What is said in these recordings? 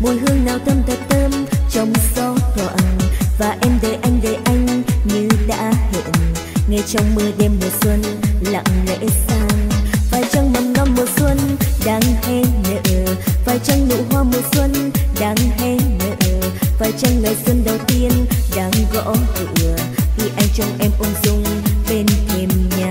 mùi hương nào thơm thật thơm trong gió thoảng, và em đợi anh như đã hẹn, nghe trong mưa đêm mùa xuân lặng lẽ sang. Phải chăng mầm non mùa xuân đang hé nở, phải chăng nụ hoa mùa xuân đang hé nở, phải chăng ngày xuân đầu tiên đang gõ cửa khi anh trong em ung dung bên thềm nhà.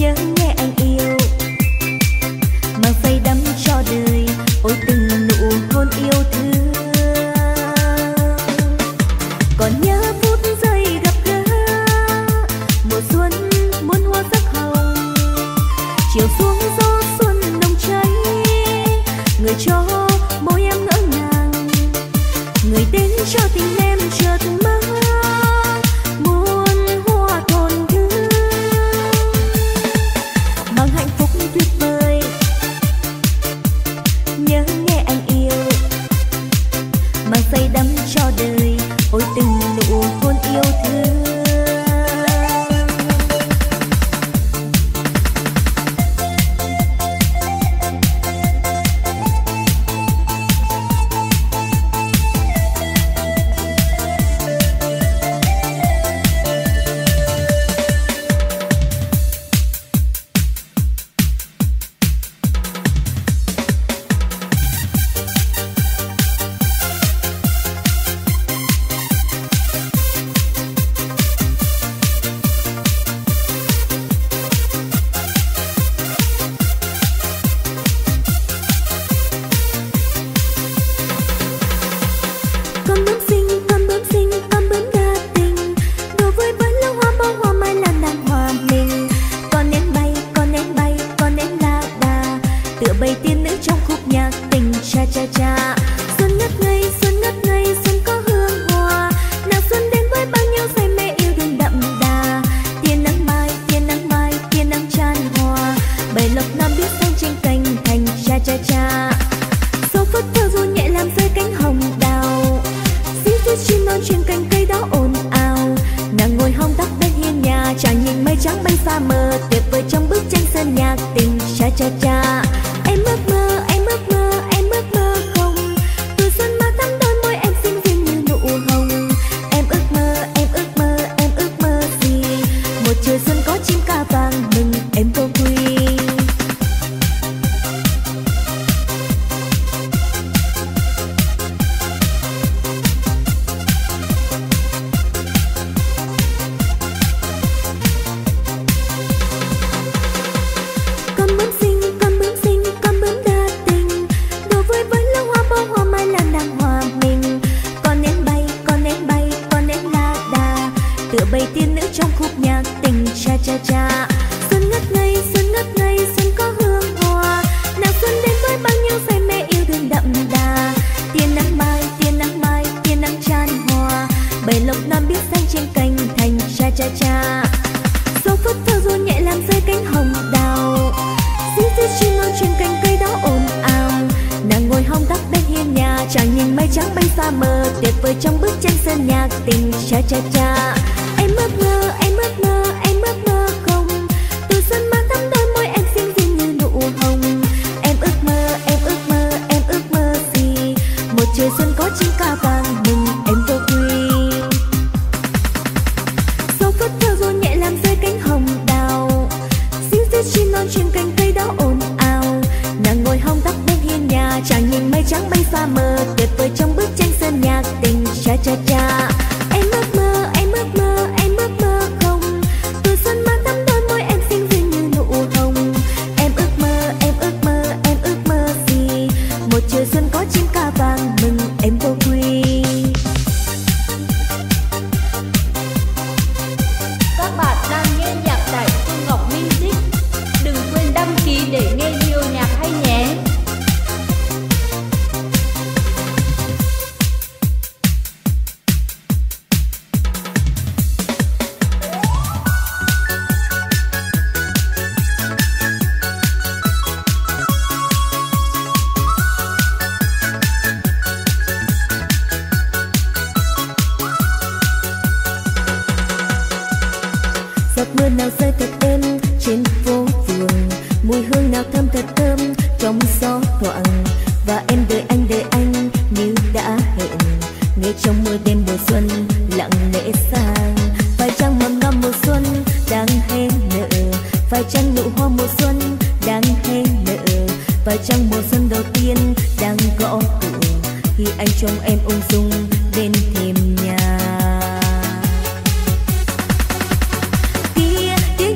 Tiếng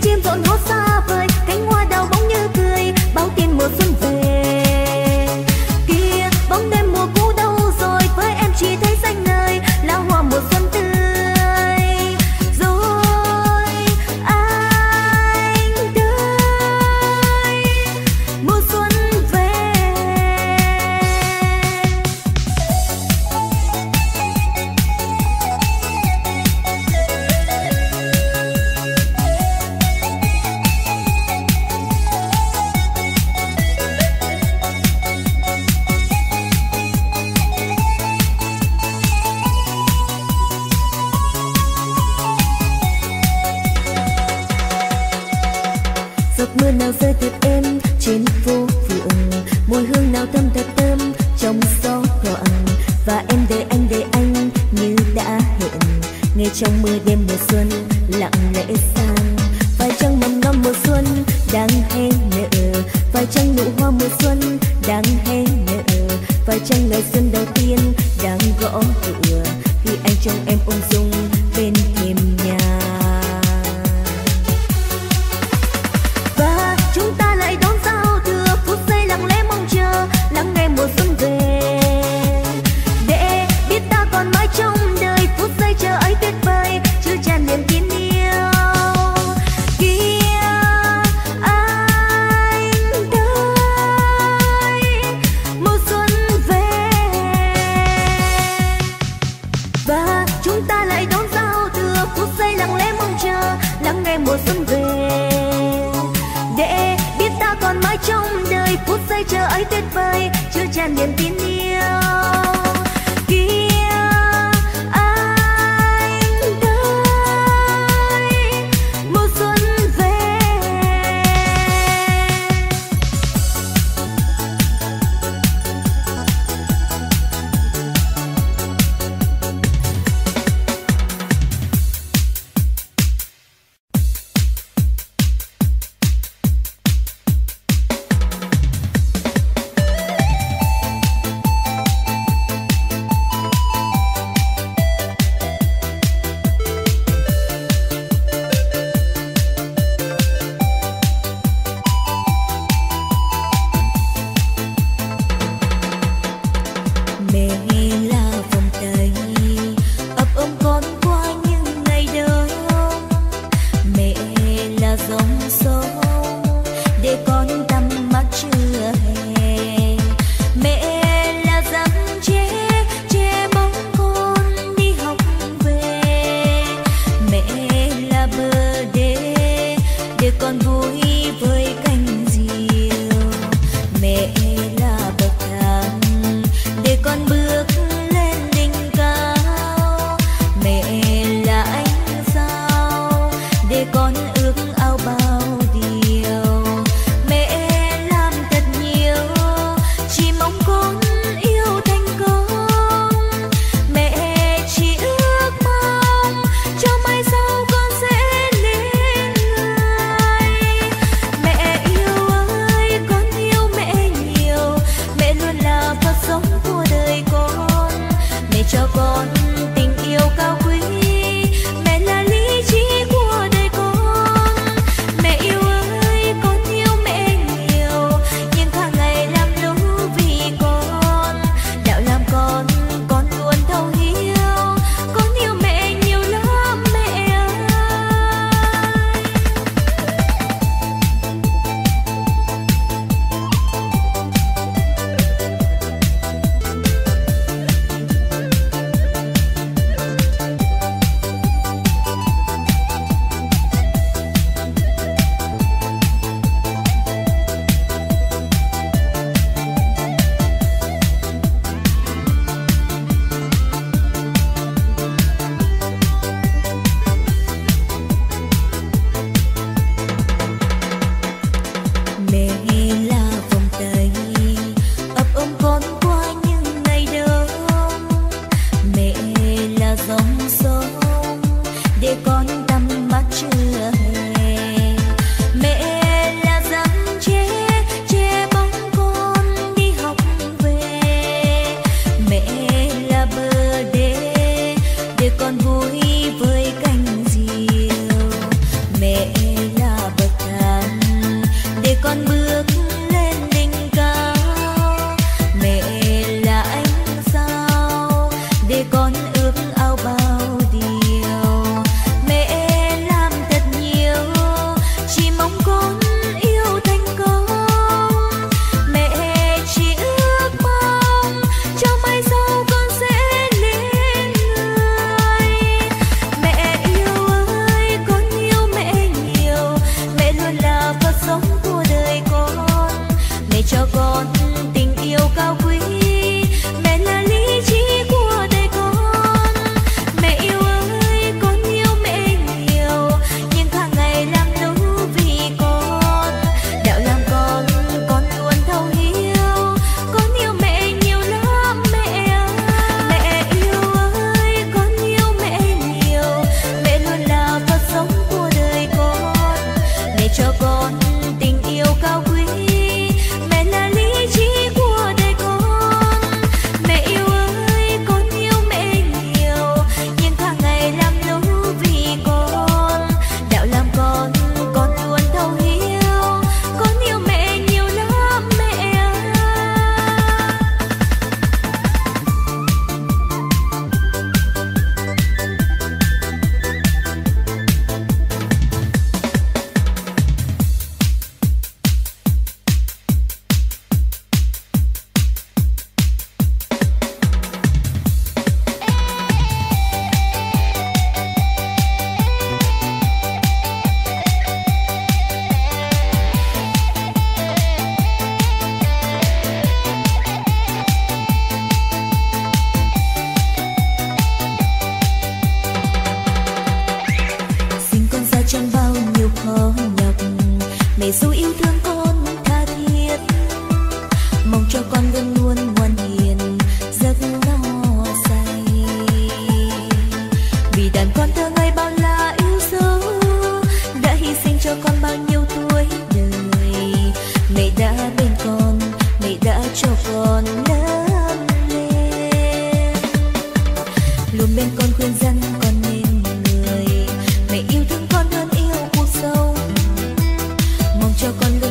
chim rộn hót xa vời, Giọt mưa nào rơi thật êm trên phố phường, mùi hương nào thơm thật thơm trong gió thoảng. Và em đợi anh như đã hẹn, nghe trong mưa đêm mùa xuân lặng lẽ sang. Phải chăng mầm non mùa xuân đang hé nở, phải chăng nụ hoa mùa xuân đang hé nở, phải chăng ngày xuân đầu tiên đang gõ cửa khi anh trong em ung dung bên thềm nhà. Và chúng ta lại đón giao thừa phút giây lặng lẽ mong chờ, lắng nghe mùa xuân về để biết ta còn mãi trong đời phút giây chờ ấy tuyệt vời chứa tràn niềm tin yêu. Mùa xuân về để biết ta còn mãi trong đời phút giây chờ ấy tuyệt vời chứa tràn niềm tin yêu. Cho con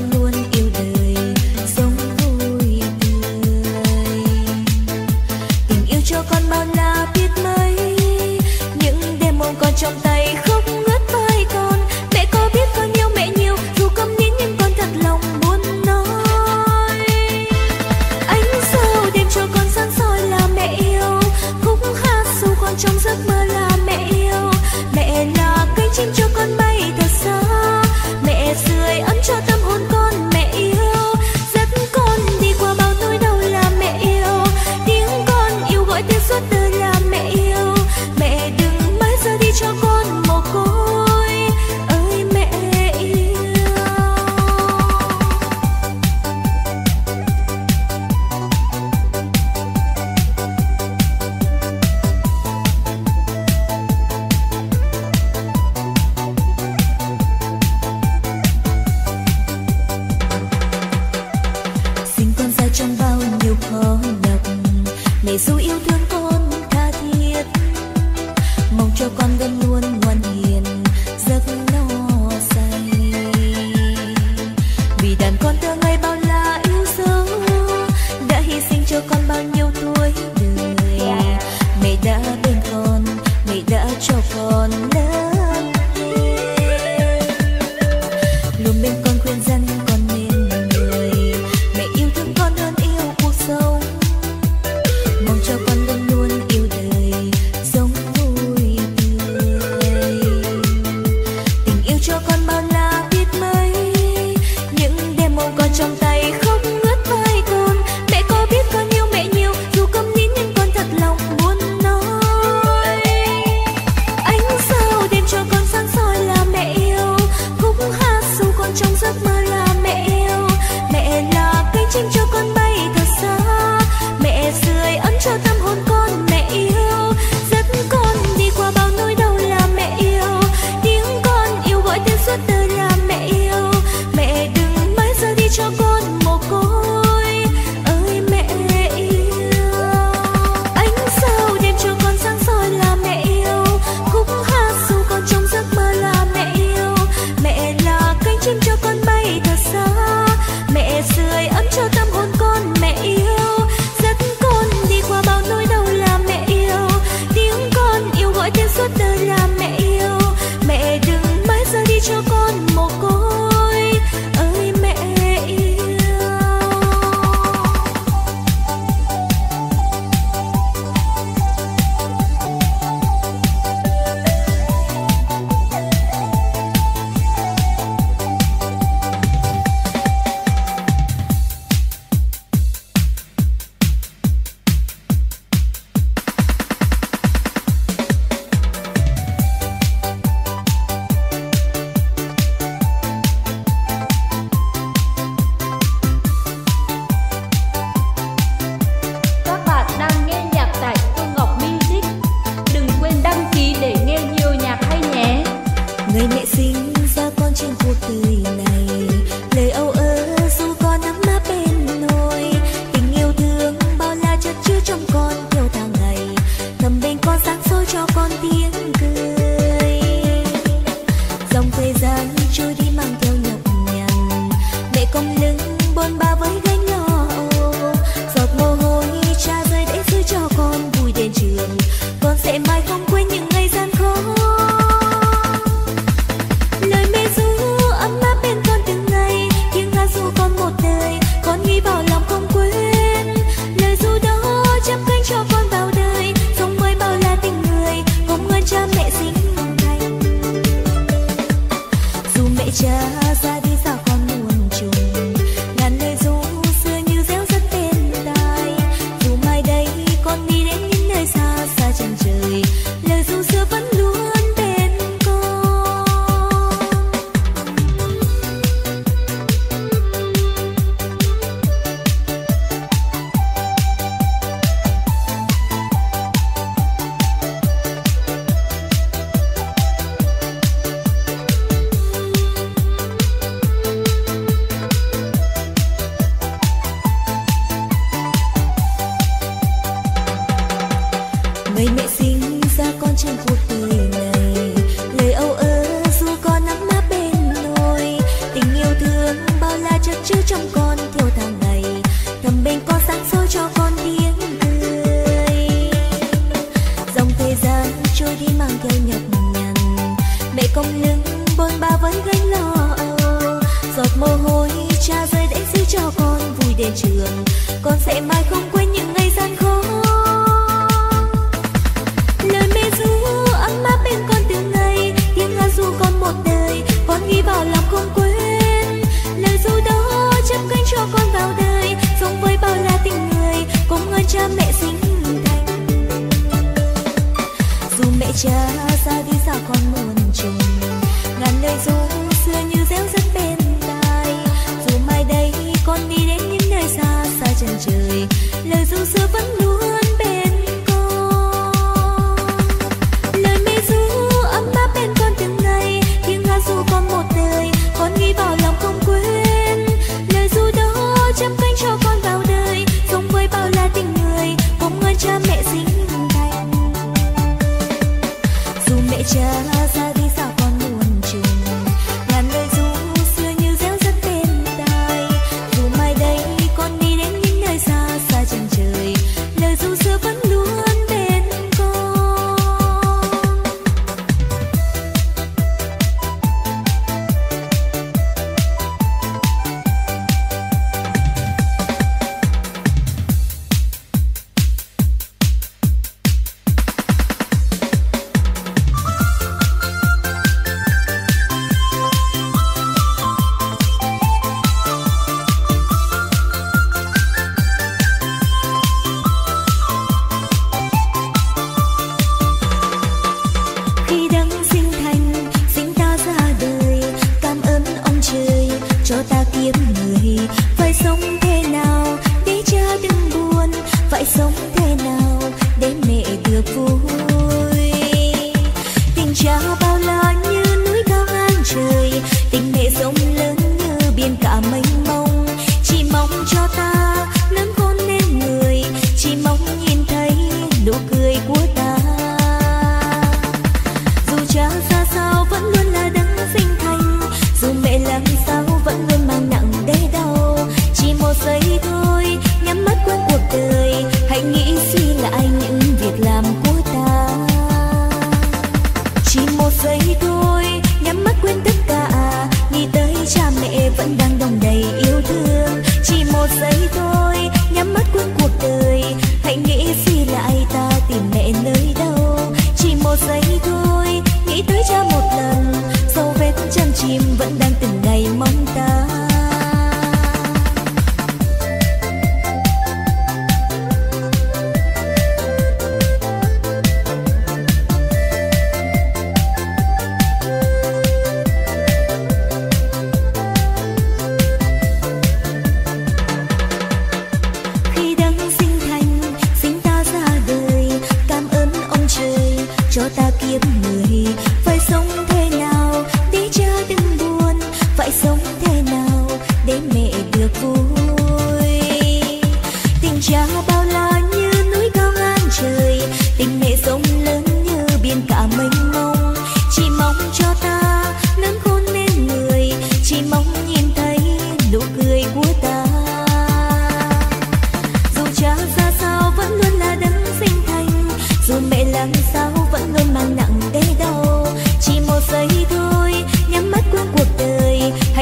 Nụ cười của ta.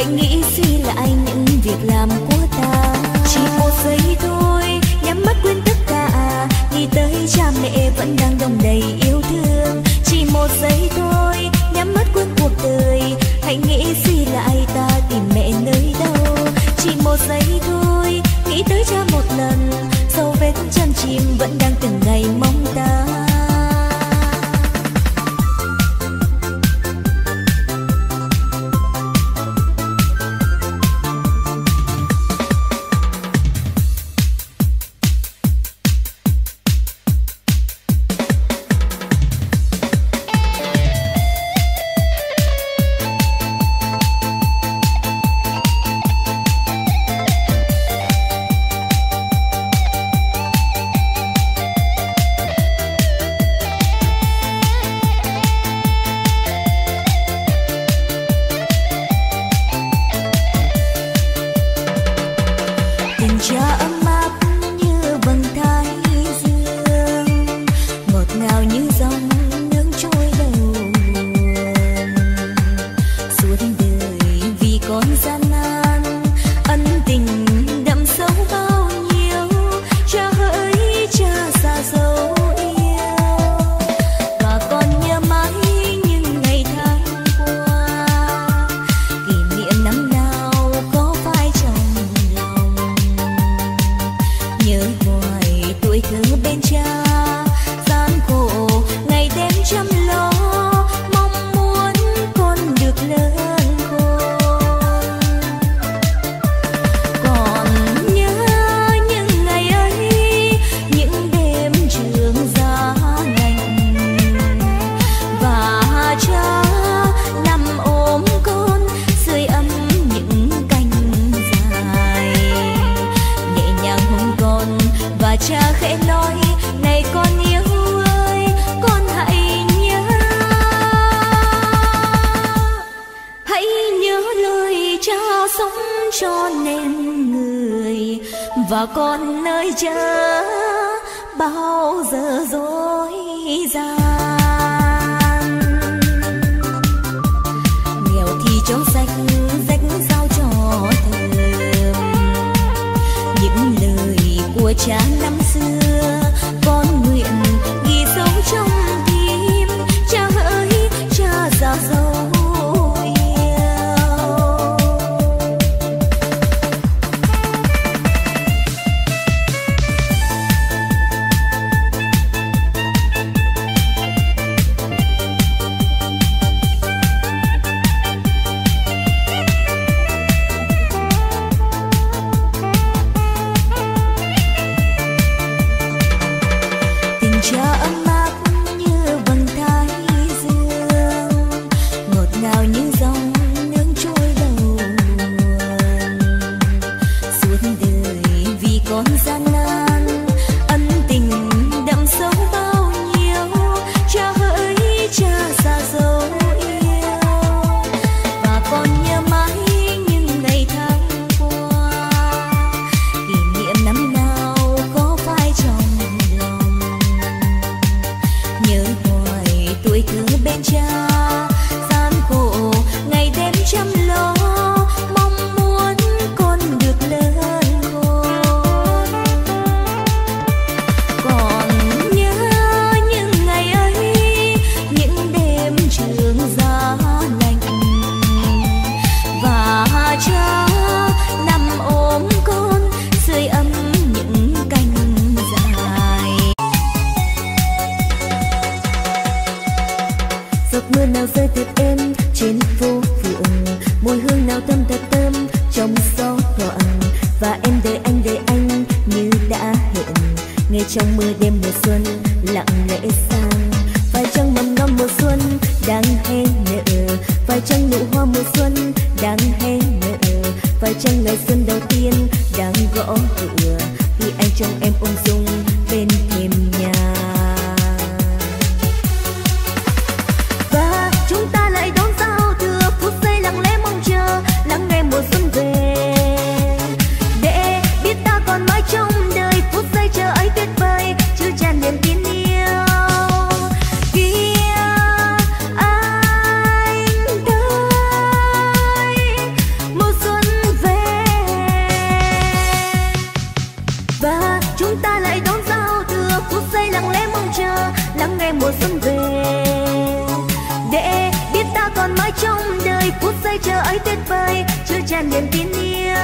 Hãy nghĩ suy lại những việc làm của ta. Chỉ một giây thôi, nhắm mắt quên tất cả. Nghĩ tới cha mẹ vẫn đang đong đầy yêu thương. Chỉ một giây thôi, nhắm mắt quên cuộc đời. Hãy nghĩ suy lại ta tìm mẹ nơi đâu. Chỉ một giây thôi, nghĩ tới cha một lần. Dấu vết chân chim vẫn đang từng ngày mong ta. chờ ấy tuyệt vời chứa tràn niềm tin yêu.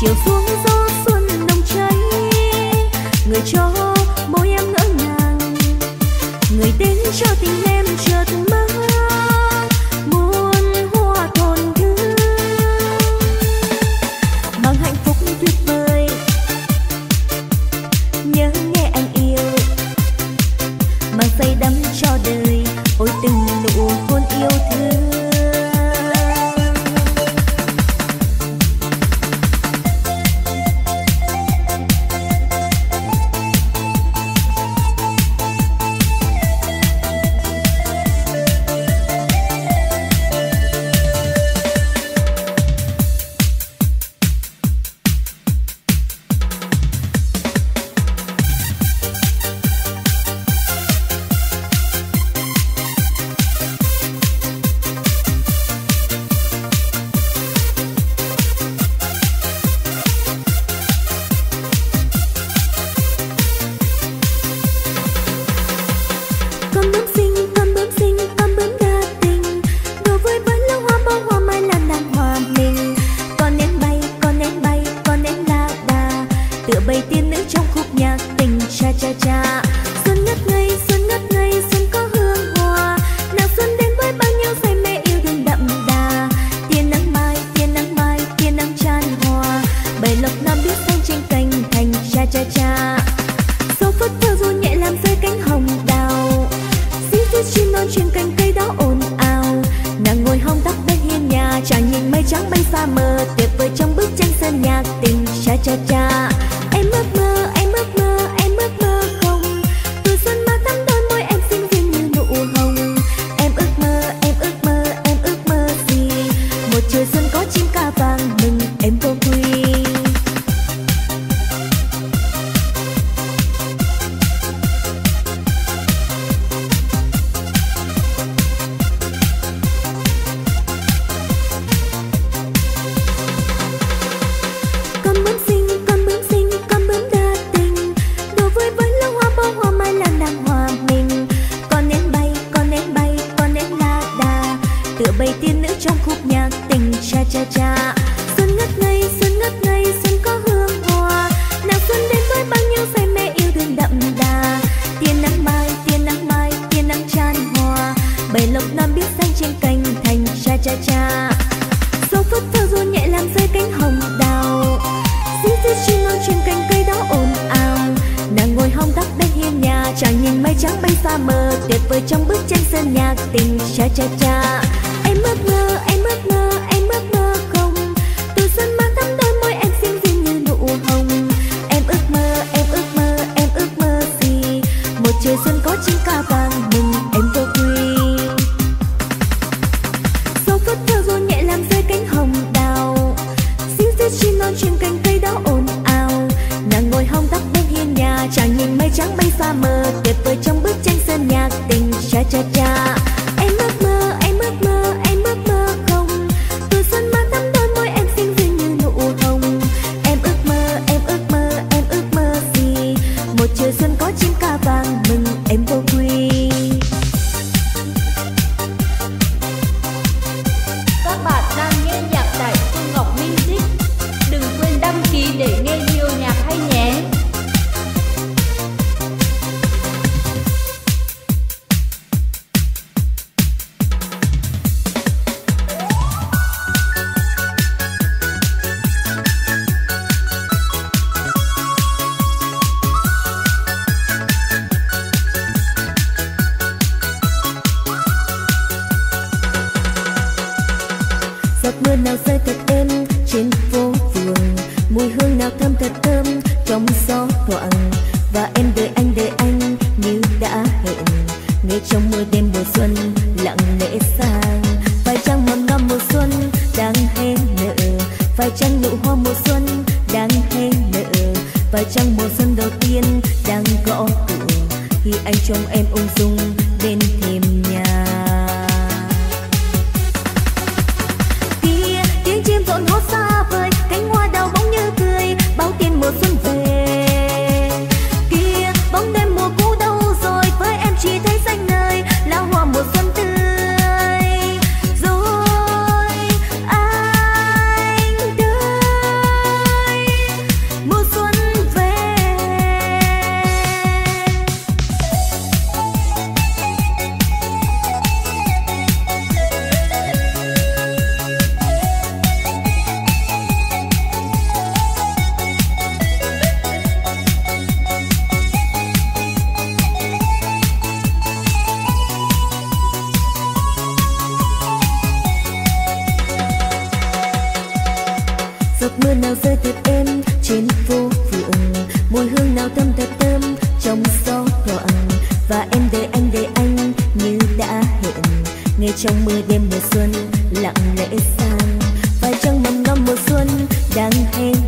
chiều xuống gió xuân nồng cháy, người cho môi em ngỡ ngàng, người đến cho tình em chợt mơ muôn hoa thôn thương, mang hạnh phúc tuyệt vời. Nhớ nghe anh yêu, mang say đắm cho đời, ôi tình nụ hôn yêu thương.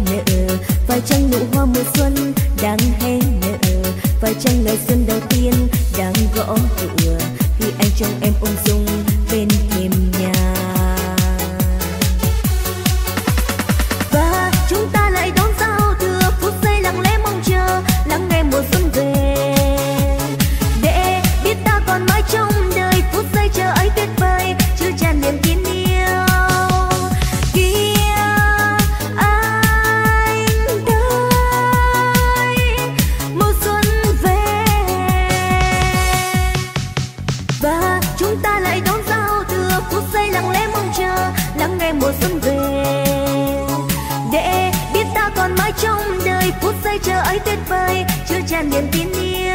nở, phải chăng nụ hoa mùa xuân đang hé nở, phải chăng ngày xuân đầu tiên đang gõ cửa khi anh trong em ung dung bên thềm nhà. Và chúng ta lại đón giao thừa phút giây lặng lẽ mong chờ, lắng nghe mùa xuân về để biết ta còn mãi trong đời phút giây chờ ấy tuyệt vời chứa tràn niềm tin yêu. Mùa xuân về để biết ta còn mãi trong đời phút giây chờ ấy tuyệt vời chứa tràn niềm tin yêu.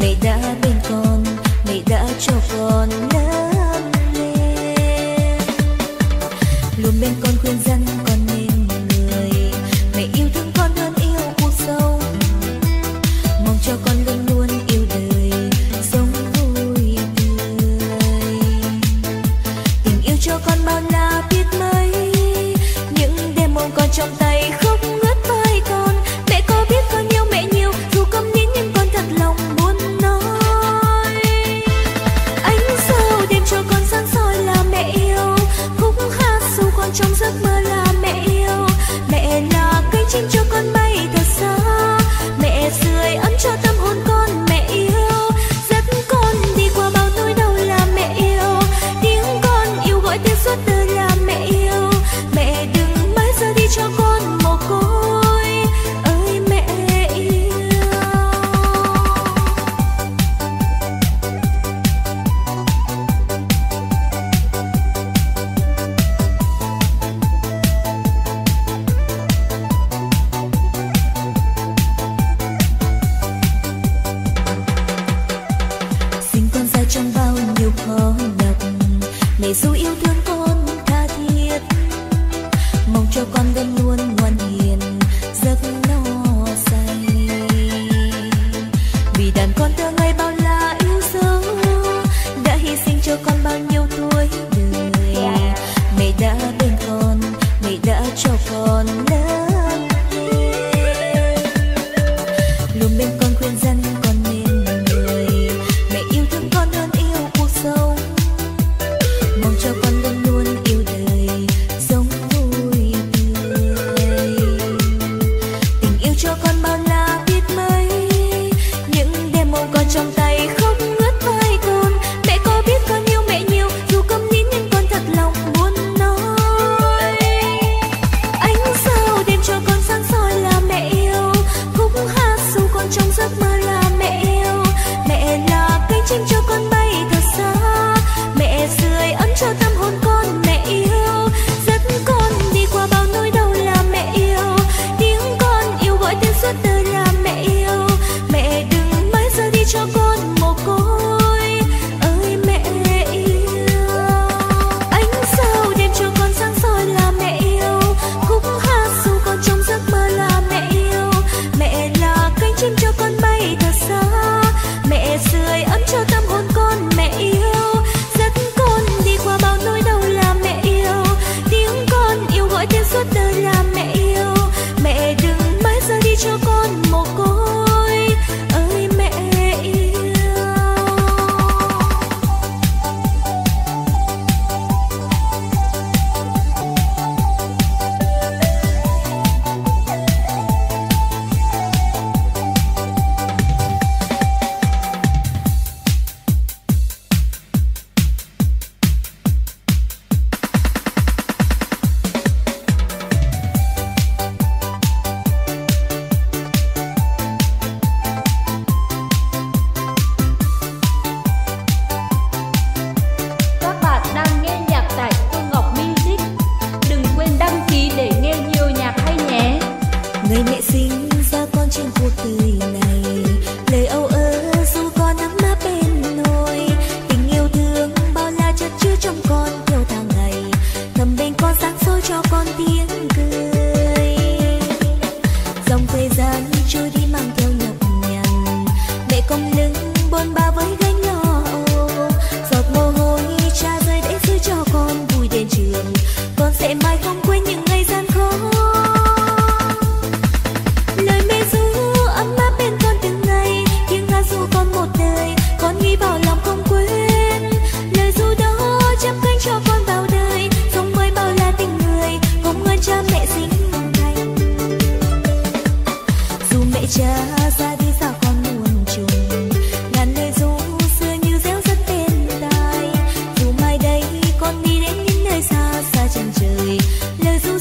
mẹ đã bên con, mẹ đã cho con lớn lên, luôn bên con khuyên răn con nên một người, mẹ yêu thương con hơn yêu cuộc sống, mong cho con luôn luôn yêu đời, sống vui tươi. Tình yêu cho con bao la biết mấy, những đêm ôm con trong tay khóc ngất vai con. Mẹ có biết con yêu mẹ nhiều dù câm nín nhưng con thật lòng muốn nói. Ánh sao đêm cho con sáng soi là mẹ yêu, khúc hát dù con trong giấc mơ là mẹ yêu. Mẹ là cây chim cho con bay thật xa, mẹ sưởi ấm cho tâm hồn con. Mẹ yêu dẫn con đi qua bao nỗi đau là mẹ yêu, tiếng con yêu gọi tiếng suốt đời là mẹ yêu. Mẹ đừng mãi ra đi cho con mồ côi. Mẹ dù yêu thương con tha thiết, mong cho con vẫn luôn ngoan hiền, giấc no say. Vì đàn con thơ ngây bao la yêu dấu, đã hy sinh cho con bao nhiêu tuổi đời. Mẹ đã bên con, mẹ đã cho con lớn lên, luôn bên con khuyên răn con nên một người. Mẹ yêu thương con hơn yêu cuộc sống, mong cho con luôn luôn yêu đời, sống vui tươi. Tình yêu cho con bao la biết mấy, những đêm ôm con trong tay khóc ngất vai con. Mẹ có biết con yêu mẹ nhiều dù câm nín nhưng con thật lòng muốn nói. Ánh sao đêm cho con sáng soi là mẹ yêu, khúc hát dù con trong giấc mơ là mẹ yêu. Mẹ là cánh chim cho con bay thật xa, mẹ sưởi ấm cho tâm hồn con. Mẹ yêu dẫn con đi qua bao nỗi đau là mẹ yêu, tiếng con yêu gọi tên suốt đời là mẹ yêu. Mẹ đừng mãi ra đi cho con mồ côi, ơi mẹ yêu. Ánh sao đêm cho con sáng soi là mẹ yêu, khúc hát dù con trong giấc mơ là mẹ yêu. Mẹ là cánh chim cho con bay thật xa, mẹ sưởi ấm cho tâm hồn con. Mẹ yêu suốt đời là mẹ yêu, mẹ đừng mãi ra đi cho con mồ côi, ơi mẹ yêu. Ngày mẹ sinh ra con trên cuộc đời này, lời âu ơ dù con nắm má bên nôi. Tình yêu thương bao la chất chứa trong con theo tháng ngày, thầm bên con sáng soi cho con tiếng cười. Dòng thời gian trôi đi mang theo nhọc nhằn, mẹ cong lưng bôn ba với gánh lo âu. Giọt mồ hôi cha rơi để giữ cho con vui đến trường, con sẽ mãi không quên những ngày gian khó. Cha ra đi xa con muôn trùng, ngàn lời ru xưa như réo rất bên tai. Dù mai đây con đi đến những nơi xa xa chân trời, lời ru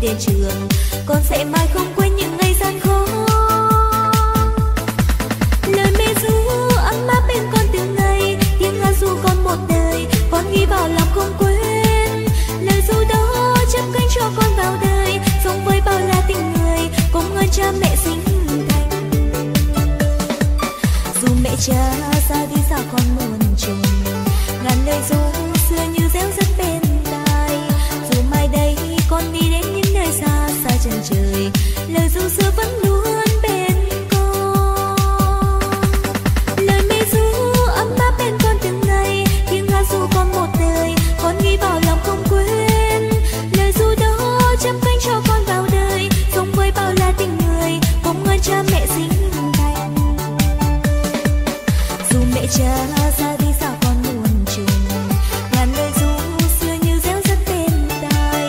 đi đến trường, con sẽ mãi không quên những ngày gian khó. Lời mẹ ru ấm áp bên con từng ngày, tiếng hát ru con một đời, con ghi vào lòng không quên. Lời ru đó chắp cánh cho con vào đời, sống với bao la tình người, cùng ơn cha mẹ sinh thành. Dù mẹ cha ra đi xa con muôn trùng, ngàn lời ru xưa như réo rắt bên tai. Dù mai đây con đi đến những nơi xa xa chân trời, lời ru xưa vẫn luôn bên con. Lời mẹ ru ấm áp bên con từng ngày, tiếng hát ru con một đời, con ghi vào lòng không quên. Lời ru đó chắp cánh cho con vào đời, sống với bao la tình người, cùng ơn cha mẹ sinh thành. Dù mẹ cha ra đi xa con muôn trùng, ngàn lời ru xưa như réo rắt bên tai.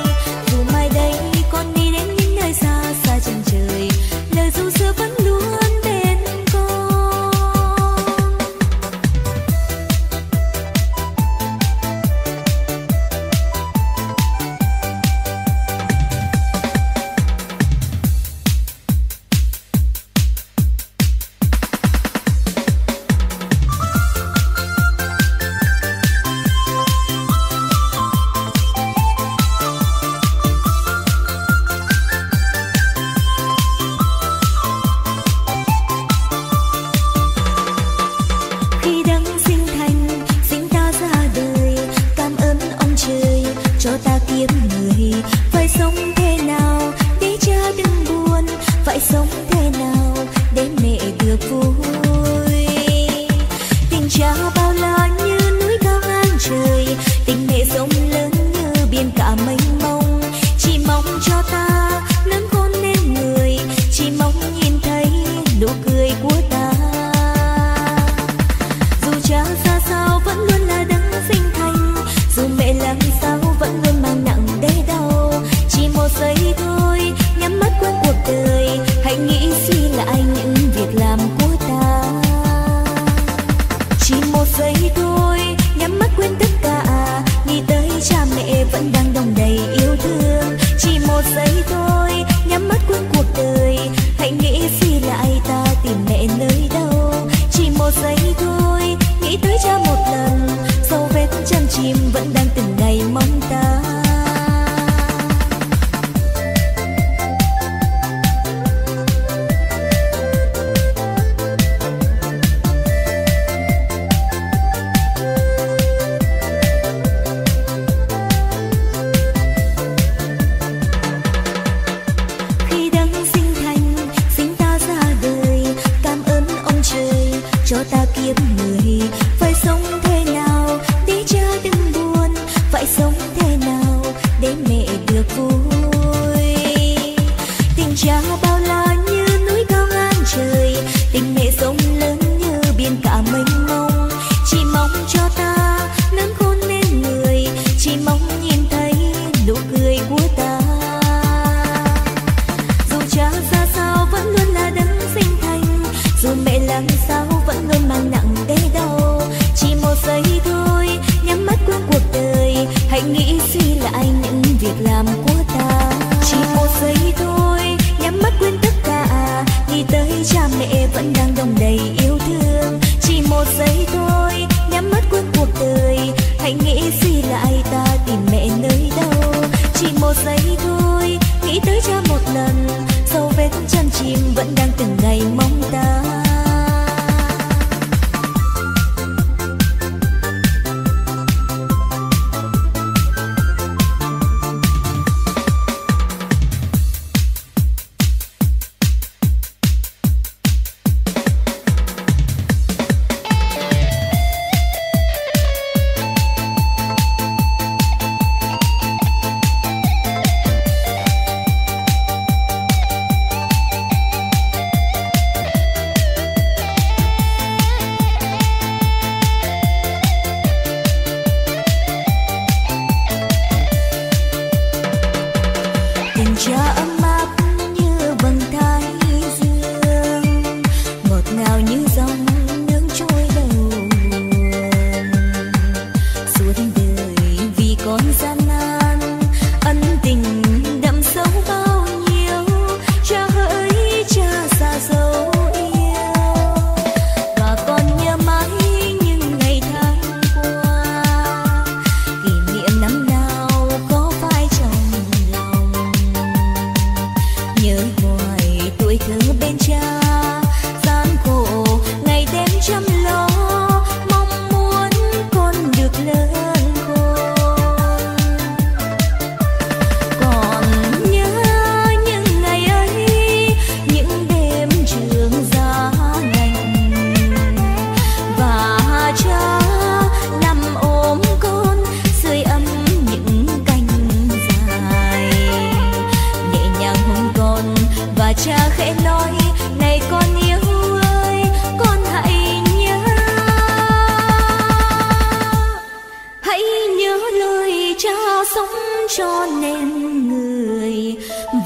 Dù mai đây con đi đến những nơi xa xa chân trời, lời ru xưa vẫn luôn.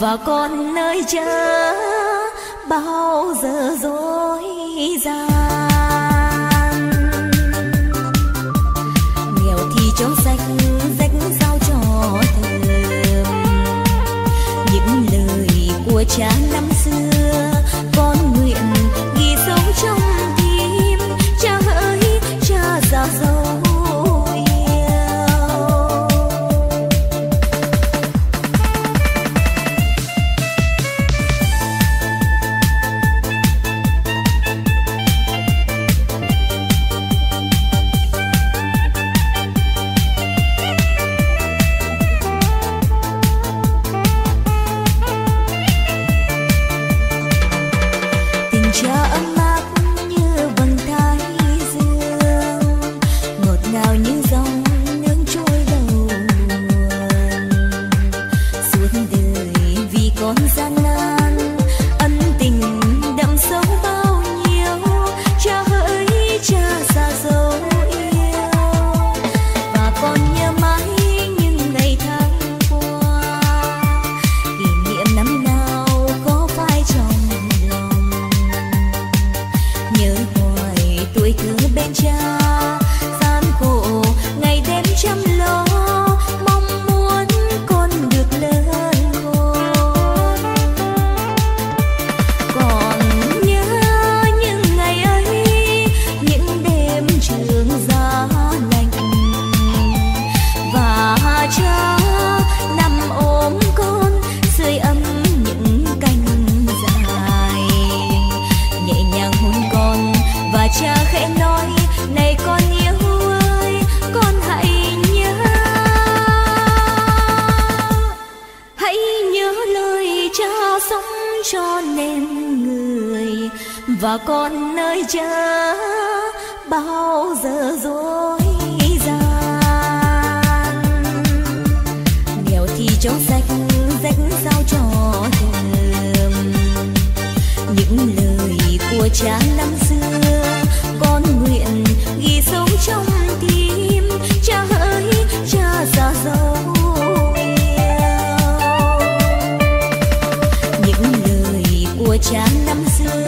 và con nơi chớ bao giờ dối gian. Nghèo thì trống xanh rách giao cho thơm, những lời của cha năm xưa con nguyện ghi sâu trong tim. Cha hỡi cha già dâu và con nơi chớ bao giờ dối gian. Nghèo thì trống rách rách sao cho thơm, những lời của cha năm xưa con nguyện ghi sâu trong tim. Cha hỡi cha già dâu yêu, những lời của cha năm xưa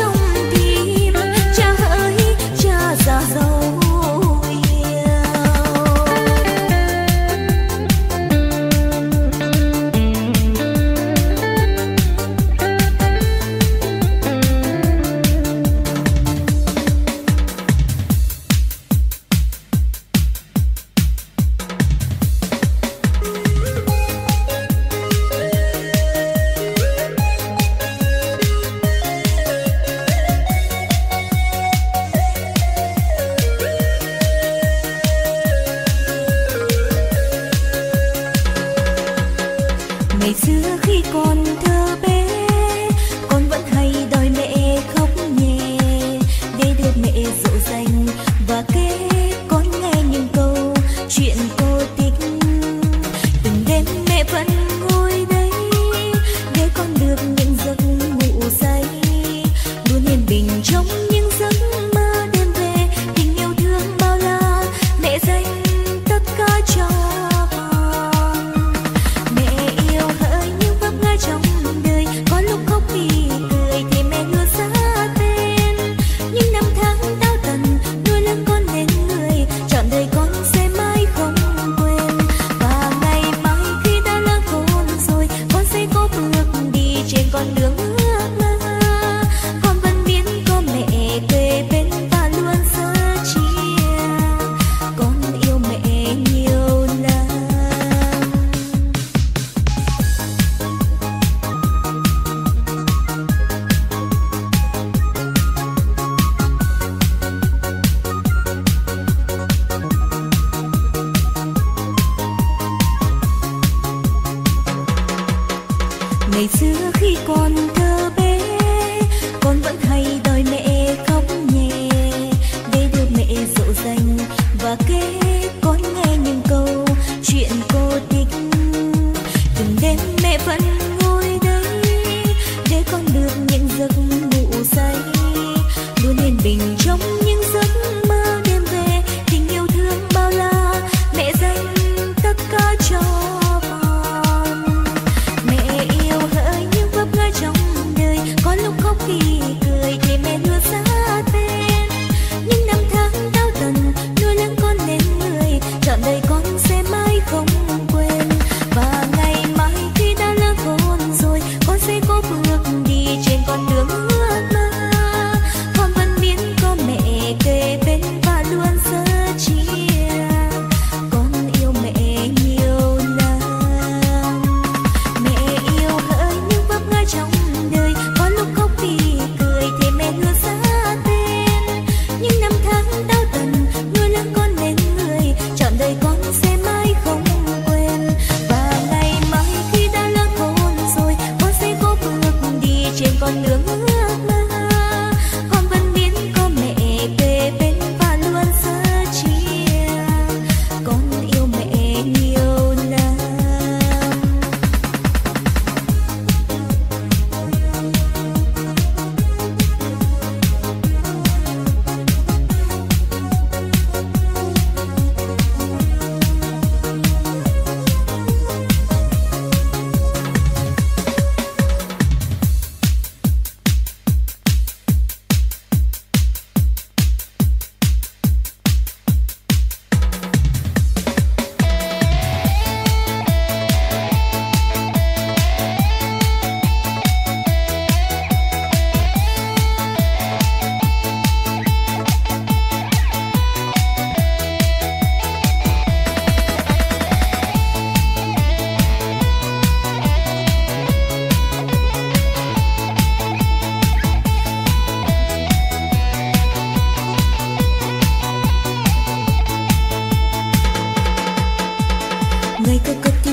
trong tim. Cha hỡi cha già dâu cho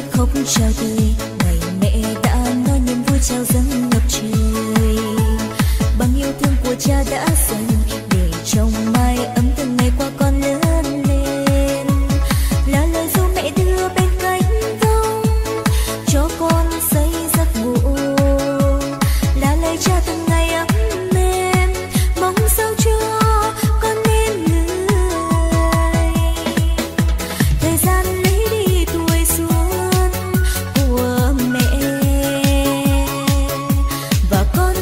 thức khóc chào đời, ngày mẹ đã nói niềm vui trao dâng ngập trời. Bằng yêu thương của cha đã dành để trong mai ấm từng ngày qua con lớn lên, là lời ru mẹ đưa bên cánh đồng cho con xây giấc ngủ, là lời cha từng ngày ấm mềm mong sao cho con nên người. Thời gian lấy đi tuổi xuân của mẹ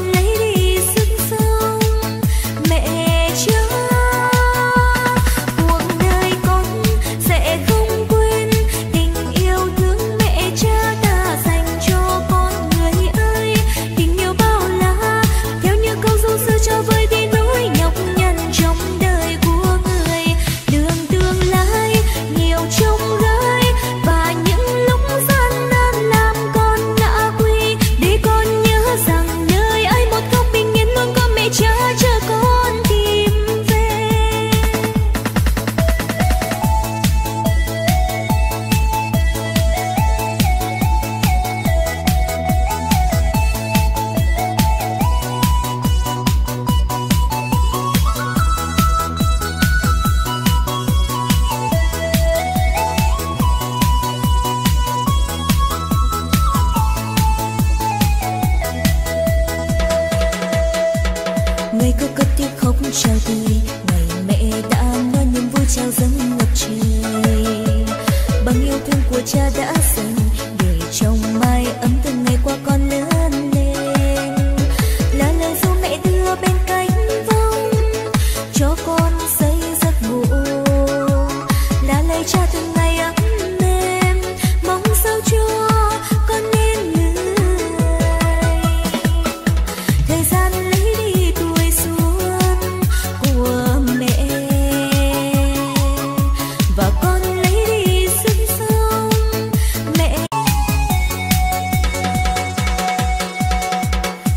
và con lấy đi sức sống mẹ cha. Cuộc đời con sẽ không quên tình yêu thương mẹ cha ta dành cho con. Người ơi, tình yêu bao la theo như câu ru xưa cho vơi đi nỗi nhọc nhằn trong đời của người. Đường tương lai nhiều trông gai và những lúc gian nan làm con ngã quỵ, để con nhớ rằng nơi ấy một góc bình yên luôn có mẹ cha chờ con tìm về. Ngày cô cất tiếng khóc chào đời, ngày mẹ đã nói niềm vui trao dâng ngập trời. Bằng yêu thương của cha đã dành để trong mai ấm từng ngày qua con lớn lên, là lời ru mẹ đưa bên cánh vong cho con xây giấc ngủ, là lời cha từng ngày ấm mềm mong sao cho con nên người. Thời gian lấy đi tuổi xuân của mẹ và con lấy đi sức sống mẹ.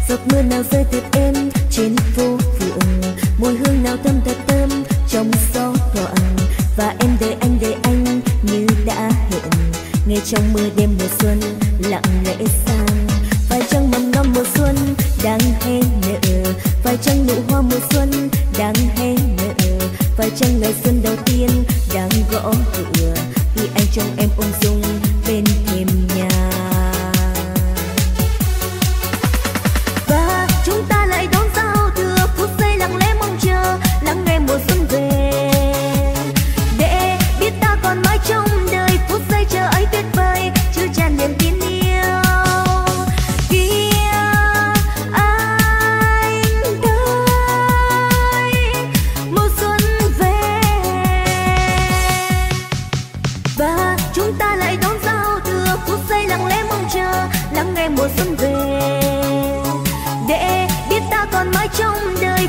Giọt mưa nào rơi thật êm trên phố phường, mùi hương nào thơm thật thơm trong gió thoảng, và em đợi anh như đã hẹn, nghe trong mưa đêm mùa xuân lặng lẽ sang. Phải chăng mầm non mùa xuân đang hé nở, phải chăng nụ hoa mùa xuân đang hé nở, phải chăng ngày xuân đầu tiên đang gõ cửa khi anh trong em ung dung bên thềm nhà. Và chúng ta lại đón giao thừa phút giây lặng lẽ mong chờ, lắng nghe mùa xuân về để biết ta còn mãi trong đời phút giây chờ ấy tuyệt vời chứa tràn niềm tin yêu. Kia anh tới mùa xuân về, và chúng ta lại đón giao thừa phút giây lặng lẽ mong chờ, lắng nghe mùa xuân về để biết ta còn mãi trong đời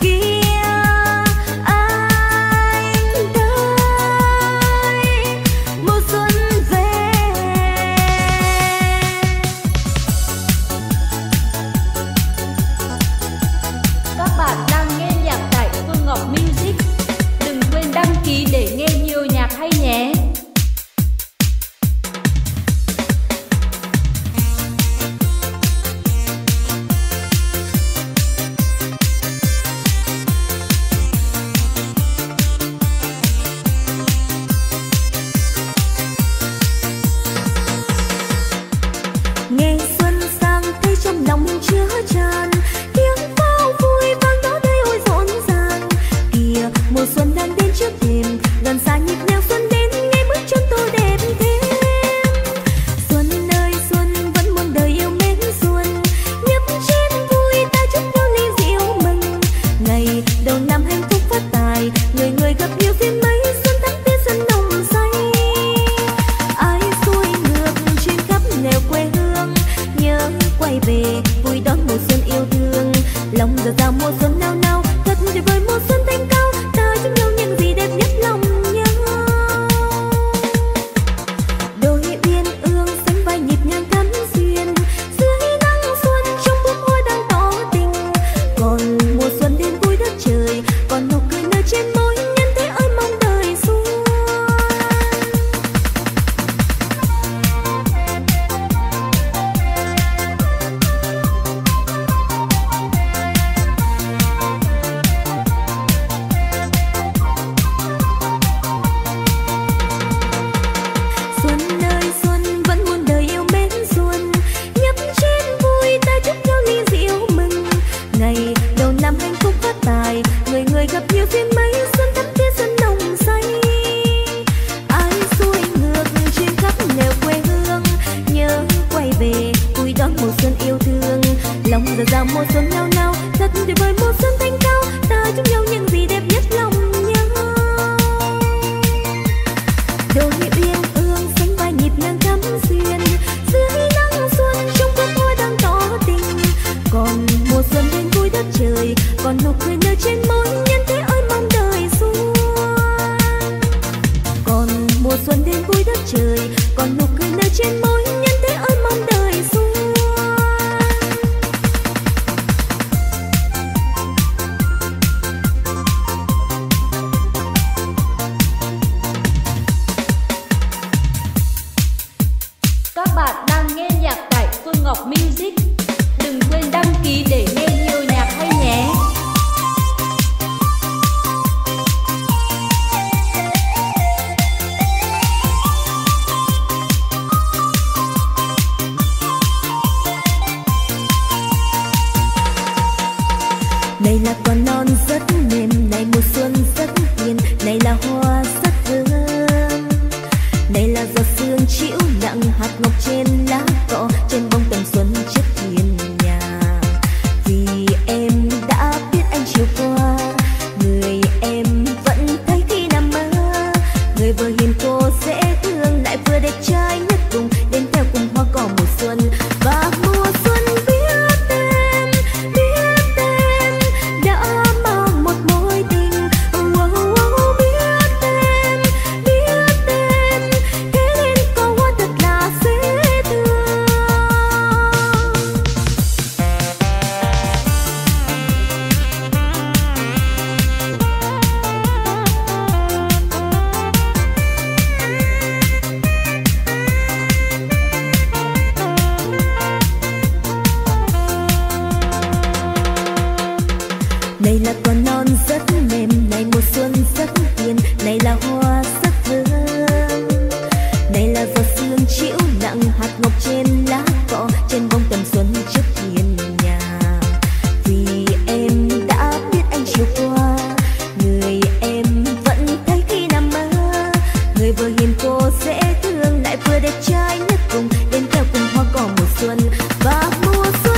Kia anh tới mùa xuân về. Các bạn đang nghe nhạc tại Phương Ngọc Music. Đừng quên đăng ký để nghe nhiều nhạc hay nhé. còn nụ cười nơi trên môi nhân thế ơi mong đời xuân. Các bạn đang nghe nhạc tại Phương Ngọc Music, đừng quên đăng ký để nghe nhiều nhạc hay nhé. Này là quả non rất mềm, này mùa xuân rất hiền, này là hoa rất thơm, này là giọt sương chịu nặng hạt ngọc trên lá cỏ, trên bông tầm xuân trước hiên nhà. Vì em đã biết anh chiều qua, người em vẫn thấy khi nằm mơ, người vừa hiền cô dễ thương lại vừa đẹp trai nhất vùng, đến theo cùng hoa cỏ mùa xuân. Và mùa xuân này là quả non rất mềm, này mùa xuân rất hiền, này là hoa rất thơm, này là giọt sương chịu nặng hạt ngọc trên lá cỏ, trên bông tầm xuân trước hiên nhà. Vì em đã biết anh chiều qua, người em vẫn thấy khi nằm mơ, người vừa hiền cô dễ thương lại vừa đẹp trai nhất vùng, đến theo cùng hoa cỏ mùa xuân. Và mùa xuân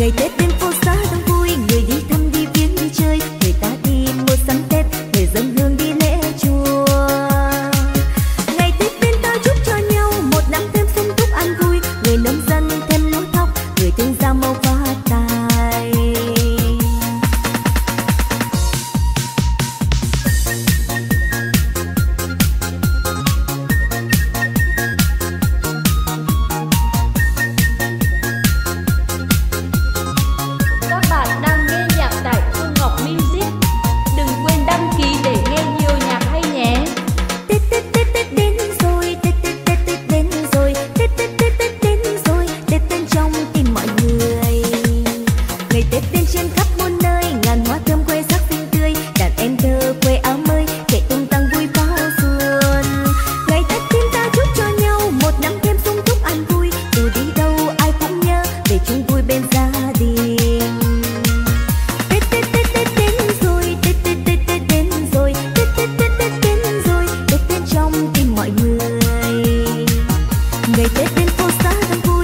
ngày Tết đến phố xá đông vui.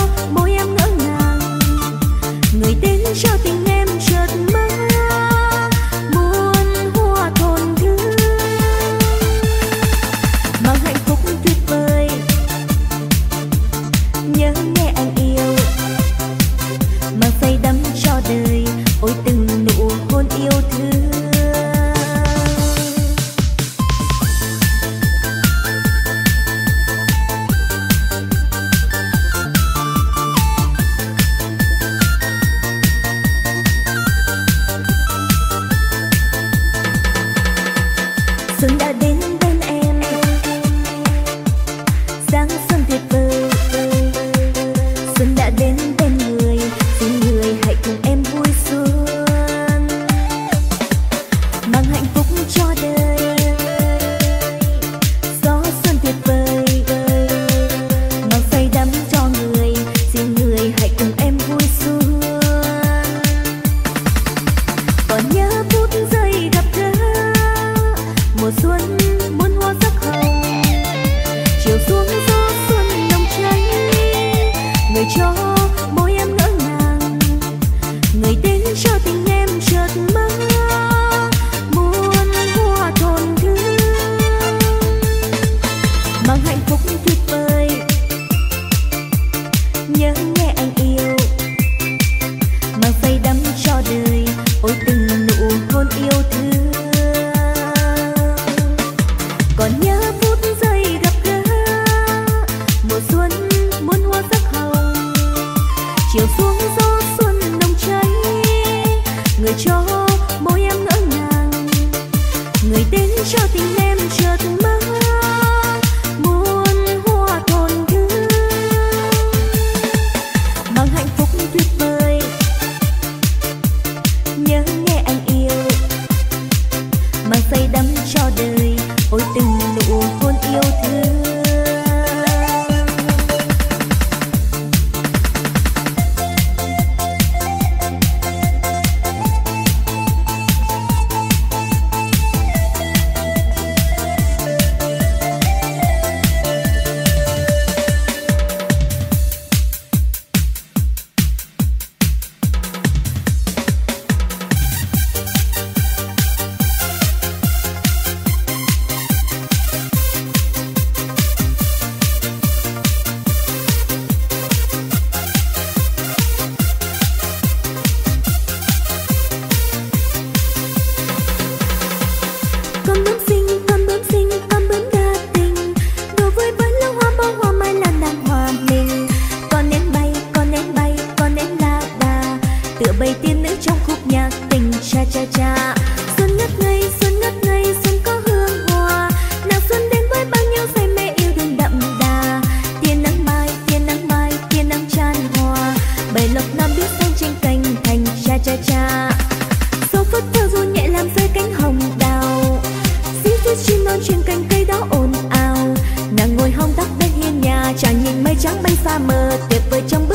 con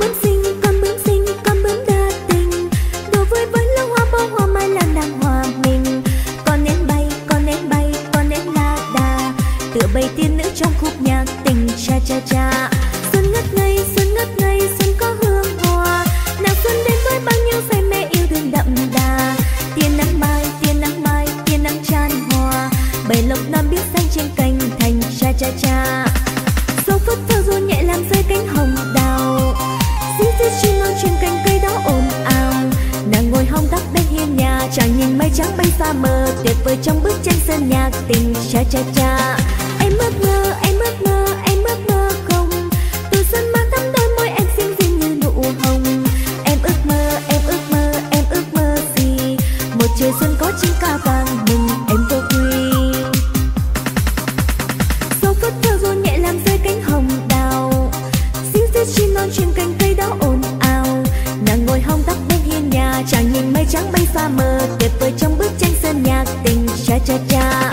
bướm xinh, con bướm cha cha. Sóng phất phơ du nhẹ làm rơi cánh hồng đào. Xí xít chim non trên cành cây đó ồn ào. Nàng ngồi hong tóc bên hiên nhà, chàng nhìn mây trắng bay xa mờ, tuyệt vời trong bức tranh sơn nhạc tình cha cha cha. Em ước mơ, em ước mơ, em ước mơ không. Từ xuân mang thắm đôi môi em xinh xinh như nụ hồng. Em ước mơ, em ước mơ, em ước mơ gì? Một trời xuân có chim ca vàng mừng em vô quy. Gió phất phơ du nhẹ làm rơi cánh hồng đào. Xíu xíu chim non trên cành cây đó ồn ào. Nàng ngồi hong tóc bên hiên nhà, chàng nhìn mây trắng bay xa mờ, tuyệt vời trong bức tranh sơn nhạc tình cha cha cha.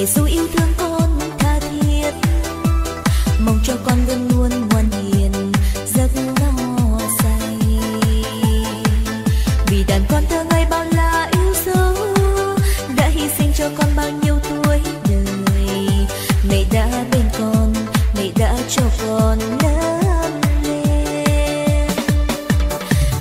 Mẹ dù yêu thương con tha thiết, mong cho con luôn luôn ngoan hiền giấc no say. Vì đàn con thơ ngây bao la yêu dấu, đã hy sinh cho con bao nhiêu tuổi đời. Mẹ đã bên con, mẹ đã cho con lớn lên,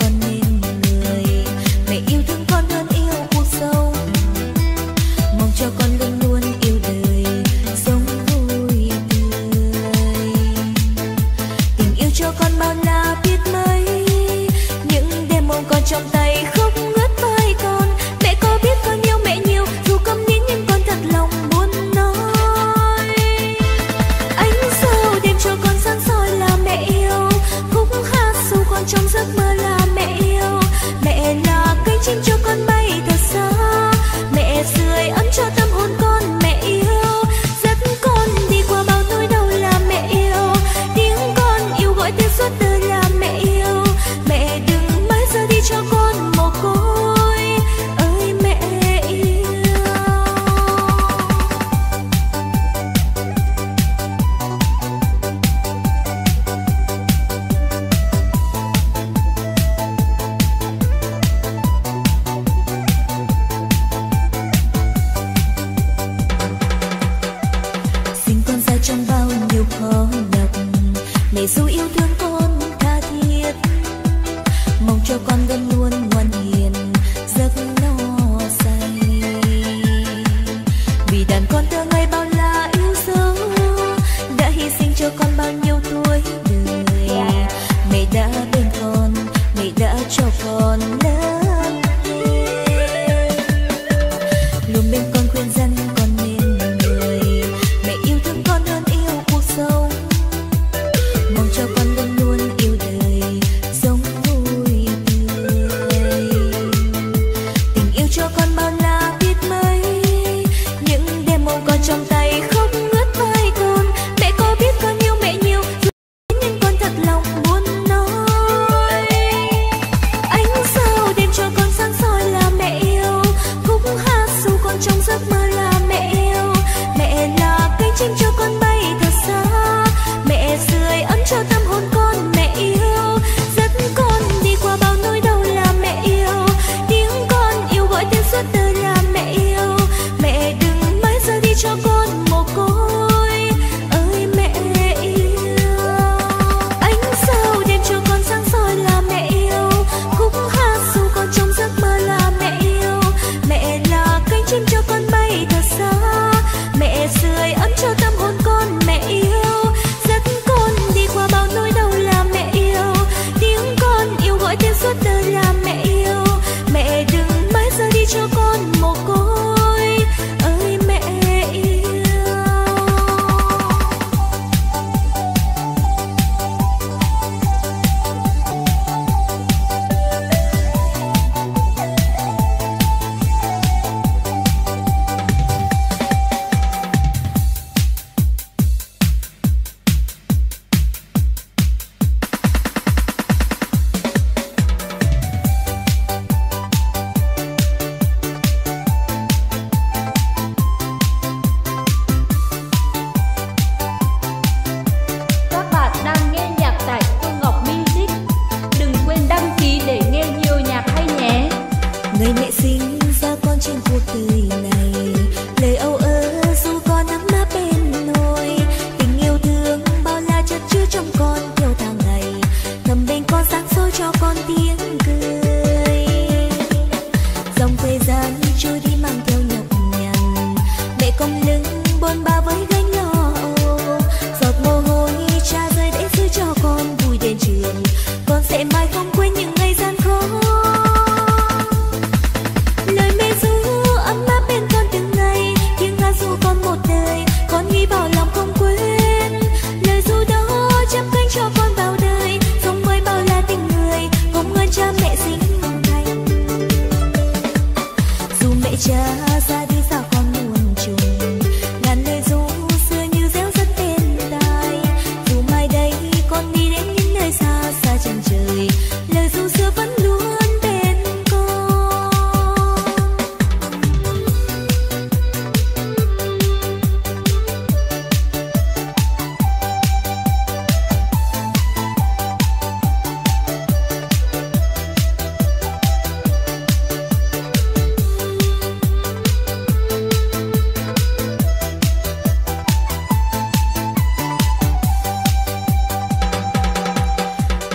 con nên người. Mẹ yêu thương con hơn yêu cuộc sống, cho con luôn luôn yêu đời, sống vui tươi. Tình yêu cho con bao la biết mấy, những đêm ôm con trong tay khóc ngất vai con. Mẹ có biết con yêu mẹ nhiều, dù câm nín nhưng con thật lòng muốn nói. Ánh sao đêm cho con sáng soi là mẹ yêu, khúc hát dù con trong giấc mơ là mẹ yêu. Mẹ là cánh chim cho con bay thật xa, mẹ sưởi ấm cho tâm hồn con. Mẹ yêu dẫn con đi qua bao nỗi đau là mẹ yêu, tiếng con yêu gọi tên suốt đời là mẹ yêu. Mẹ đừng mãi ra đi cho con mồ côi ơi mẹ yêu. Trong bao nhiêu khó nhọc, mẹ dù yêu thương con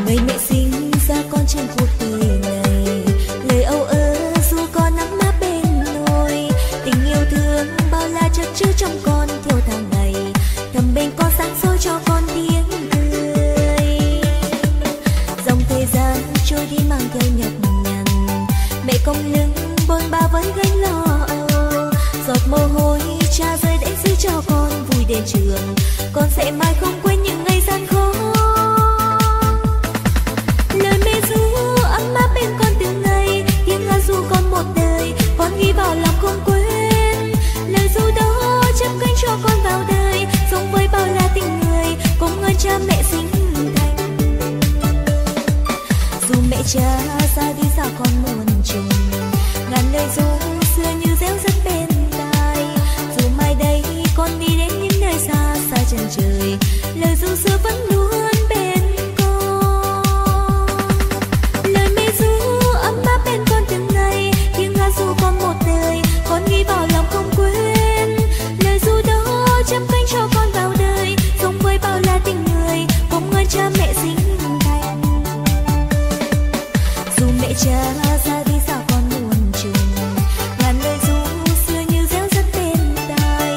Ngày mẹ sinh ra con trên cuộc đời này, lời âu ơ dù có nắng mát bên nôi, tình yêu thương bao la chất chứa trong con theo tháng ngày, thầm bên con sáng soi cho con tiếng cười. Dòng thời gian trôi đi mang theo nhọc nhằn, mẹ cong lưng bôn ba vẫn gánh lo âu, giọt mồ hôi cha rơi để giữ cho con vui đến trường, con sẽ mãi không quên những ngày gian khó. Cha ra đi xa con muôn trùng, ngàn lời ru xưa như réo rắt bên tai. Dù mai đây con đi đến những nơi xa xa chân trời, lời ru xưa vẫn luôn bên con. Lời mẹ ru ấm áp bên con từng ngày, tiếng hát ru con một đời, con ghi vào lòng không quên. Lời ru đó chắp cánh cho con vào đời, sống với bao la tình người, cùng ơn cha mẹ sinh. Cha ra đi xa con muôn trùng, ngàn lời ru xưa như réo rắt bên tai.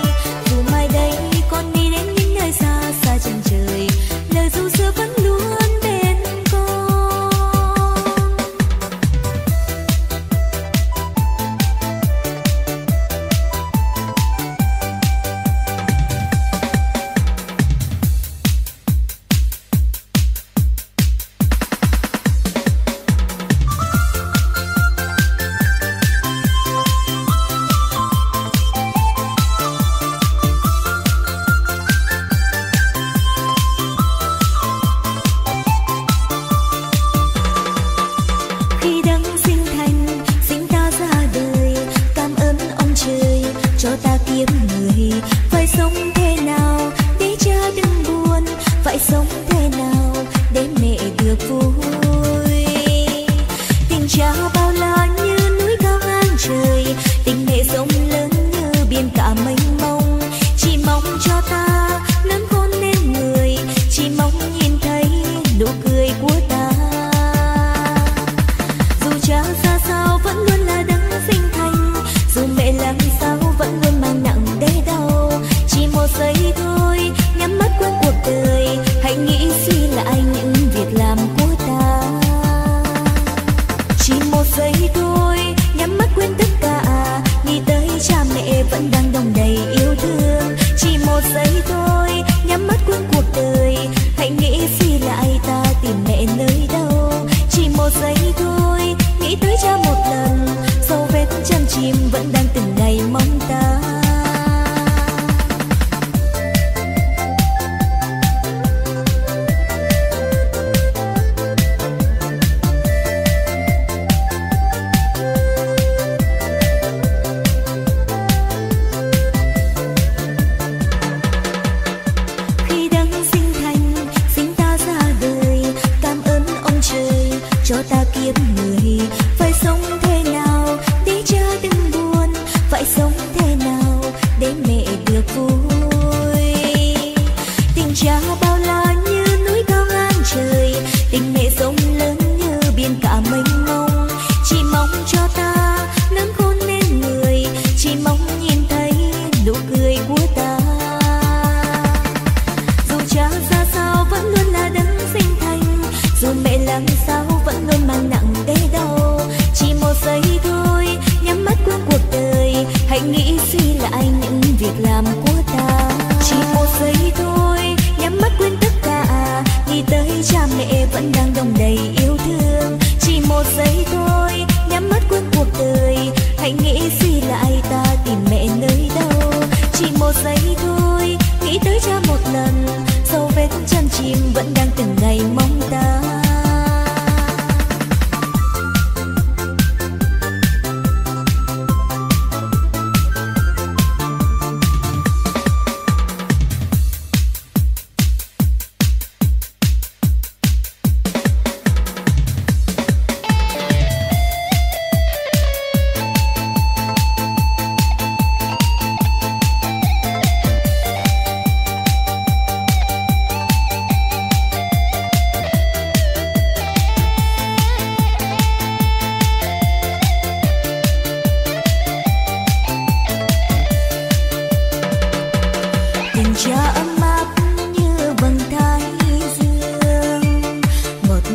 Dù mai đây con đi đến những nơi xa xa chân trời, lời ru xưa vẫn luôn bên con.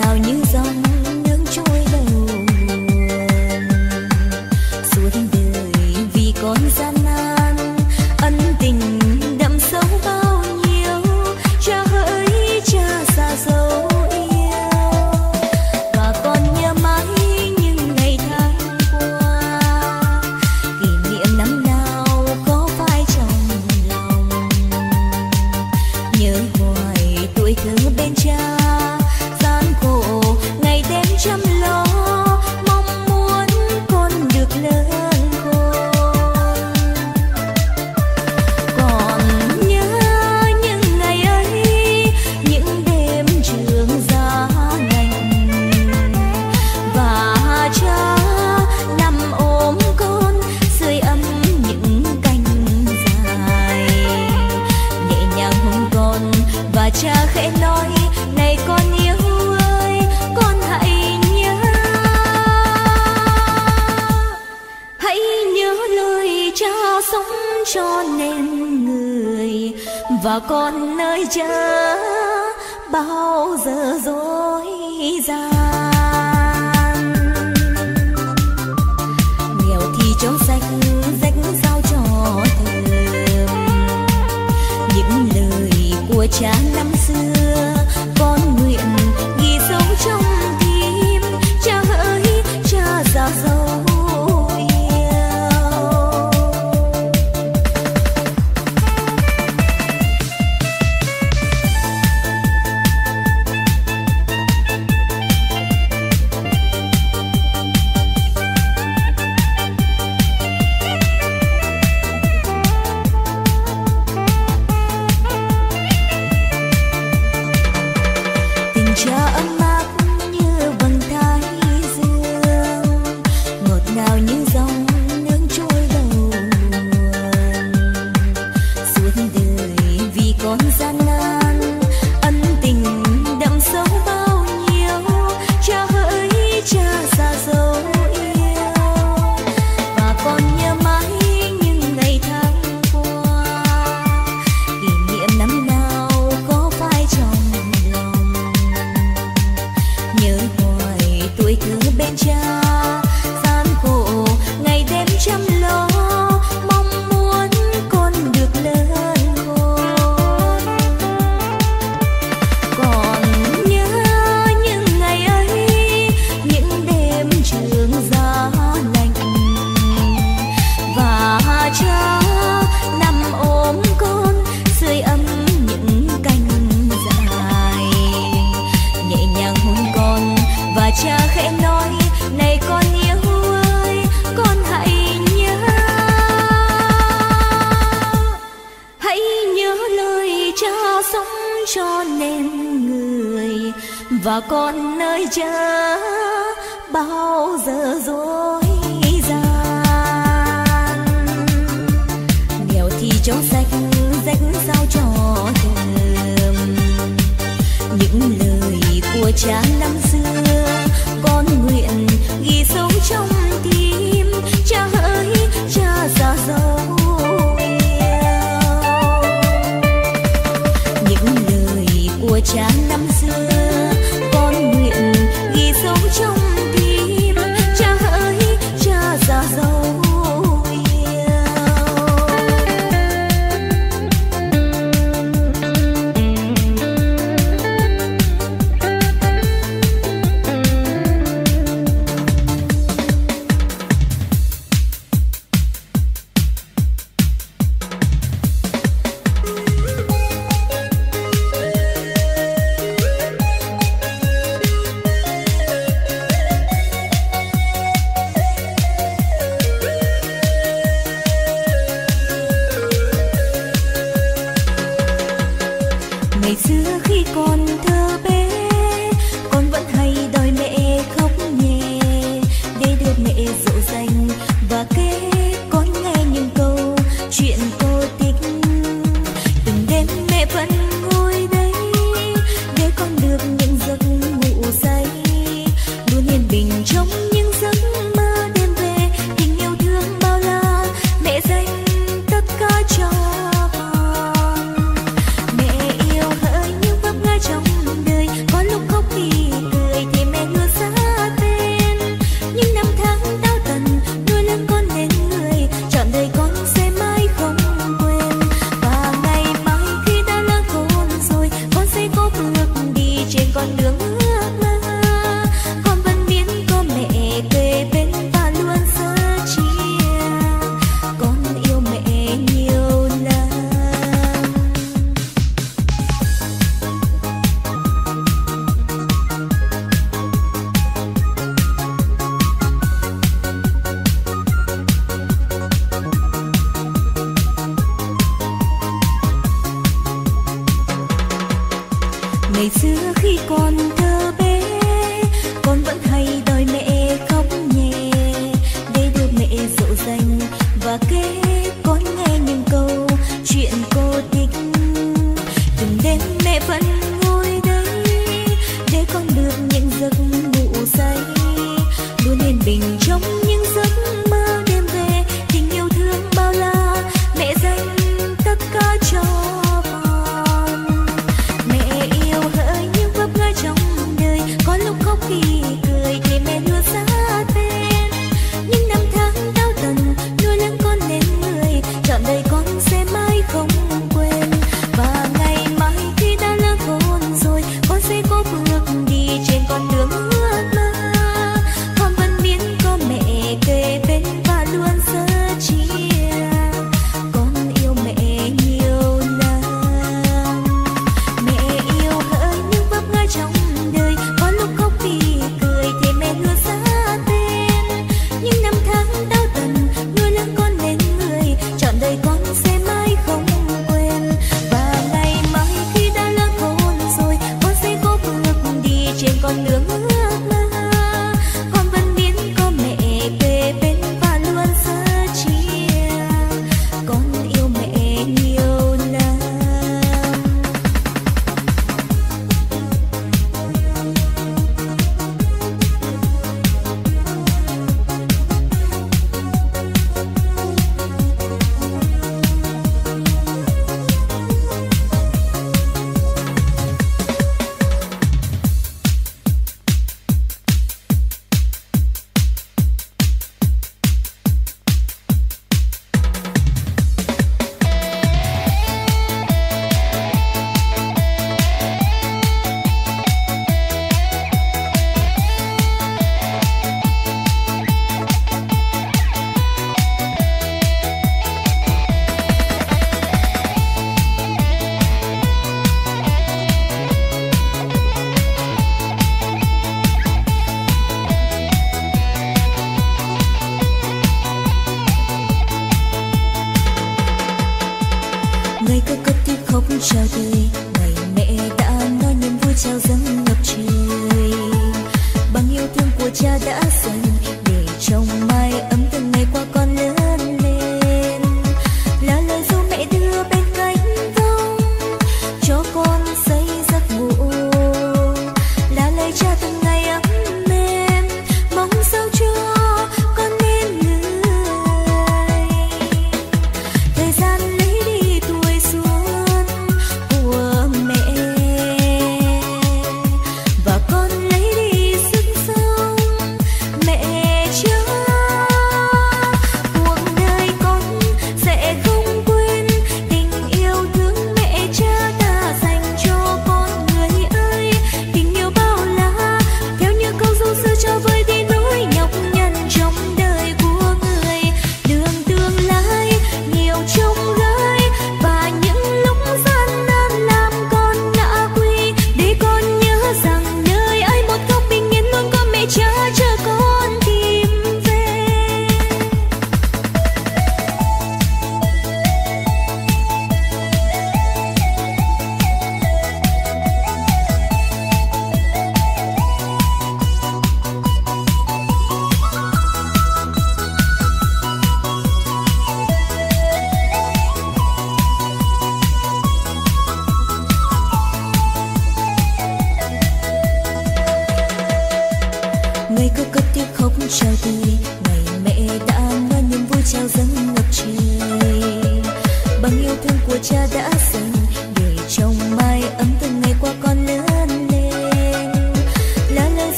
ngào như dòng nước trôi đầu nguồn. Suốt đời vì con gian nan, ân tình đậm sâu bao nhiêu. Cha hỡi cha xa dấu yêu, và con nhớ mãi những ngày tháng qua. Kỷ niệm năm nào có phai trong lòng, nhớ hoài tuổi thơ bên cha. Chăm lo mong muốn con được lớn khôn, còn nhớ những ngày ấy, những đêm trường giá lạnh và cha nằm ôm con sưởi ấm những cánh dài. Nhẹ nhàng hôn con và cha khẽ nói, này con yêu ơi, con hãy sống cho nên người, và con nơi chớ bao giờ dối gian. Nghèo thì chống sách rách sao cho thơm, những lời của cha năm xưa con nguyện ghi sâu trong tim. Cha hỡi cha già dâu, cha khẽ nói, này con yêu ơi, con hãy nhớ, hãy nhớ lời cha sống cho nên người, và con nơi cha bao giờ dối gian. Nghèo thì chống sách rách sao cho thơm, những lời của cha năm xưa con nguyện ghi sâu trong tim. Cha hỡi cha già dấu yêu, những lời của cha năm xưa con nguyện ghi sâu trong tim. Cha hỡi cha già dấu.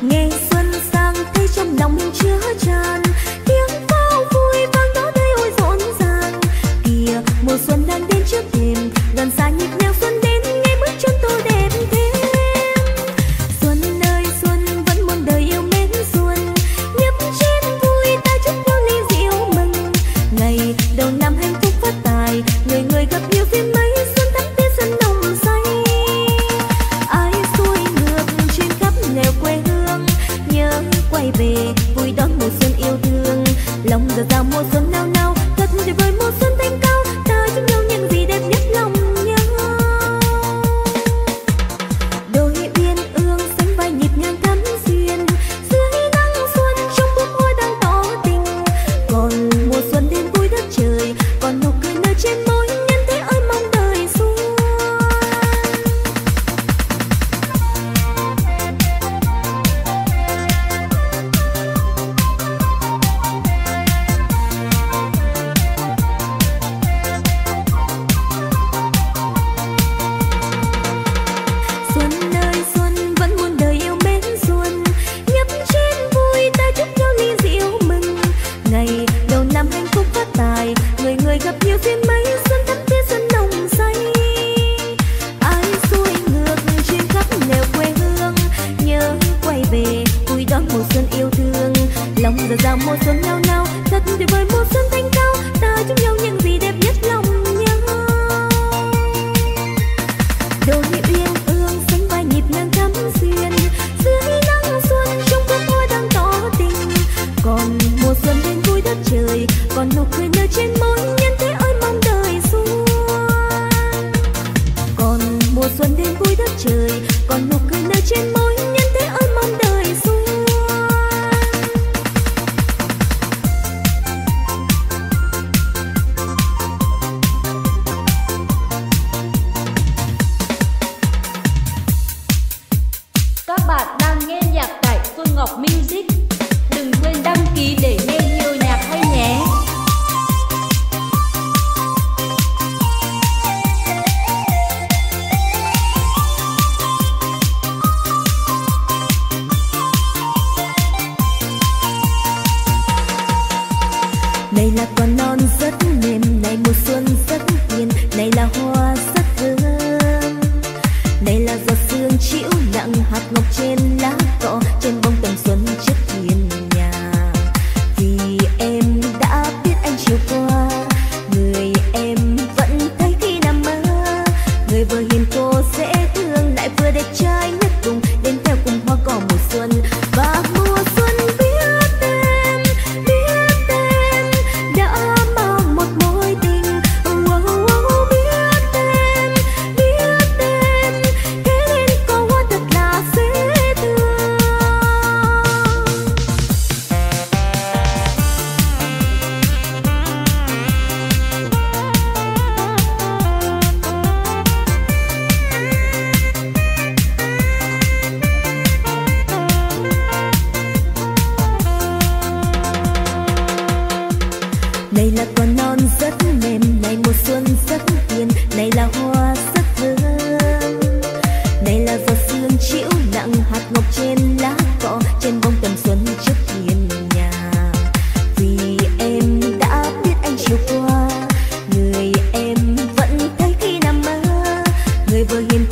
Biết em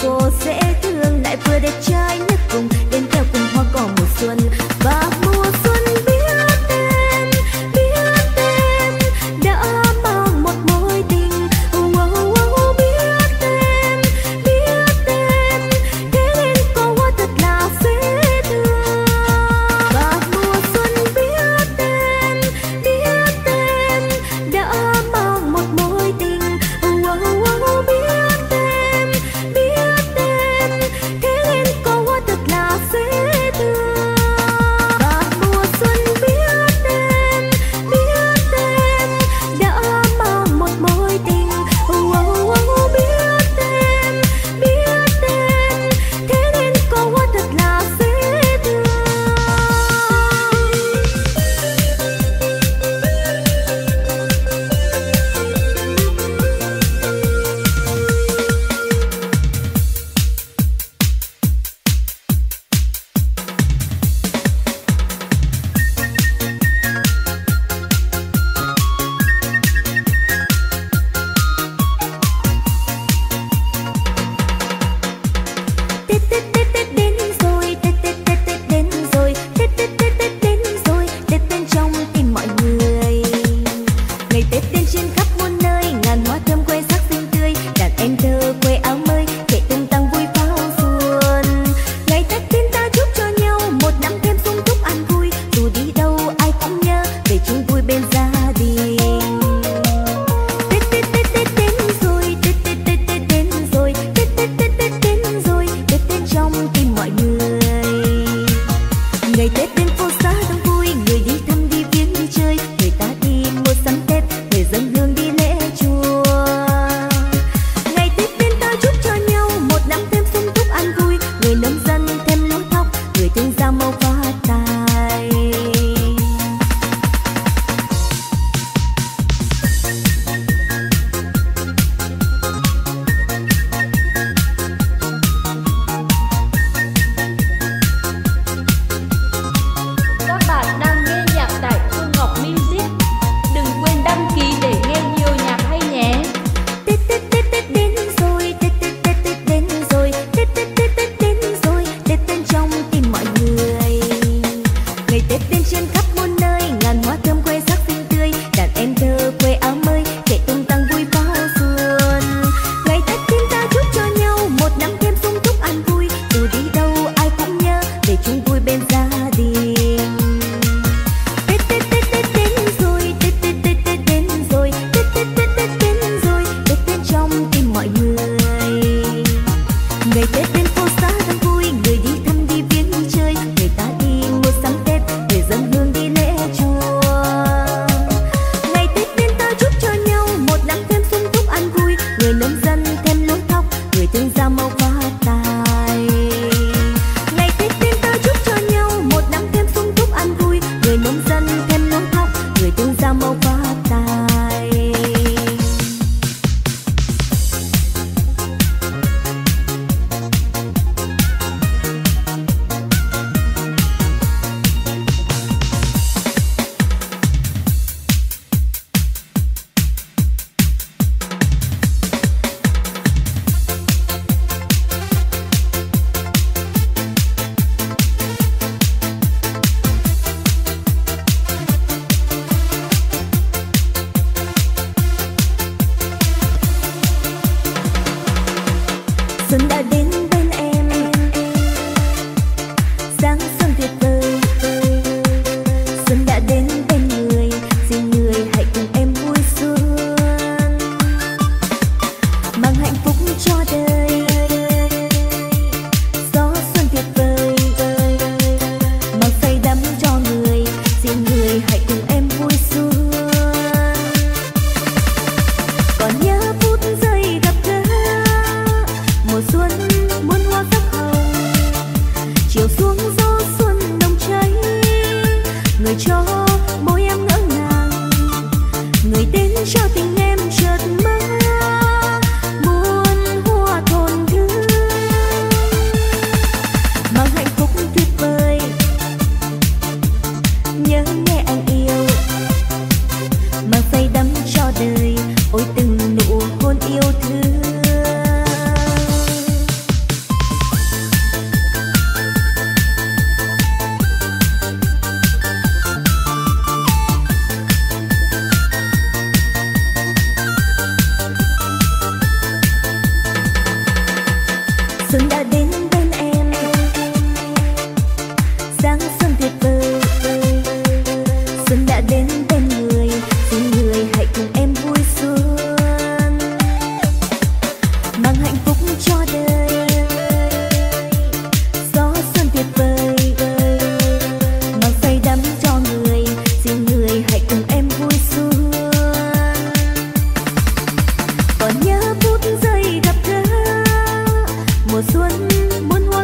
có thật là dễ thương. Ngày Tết đến phố xá đông vui, người đi thăm đi viếng đi chơi, người ta đi mua sắm Tết, người dân hương đi lễ chùa. Ngày Tết đến ta chúc cho nhau một năm thêm sung túc an vui, người nông dân thêm lúa thóc, người thương gia mau phát tài. Mùa xuân muôn hoa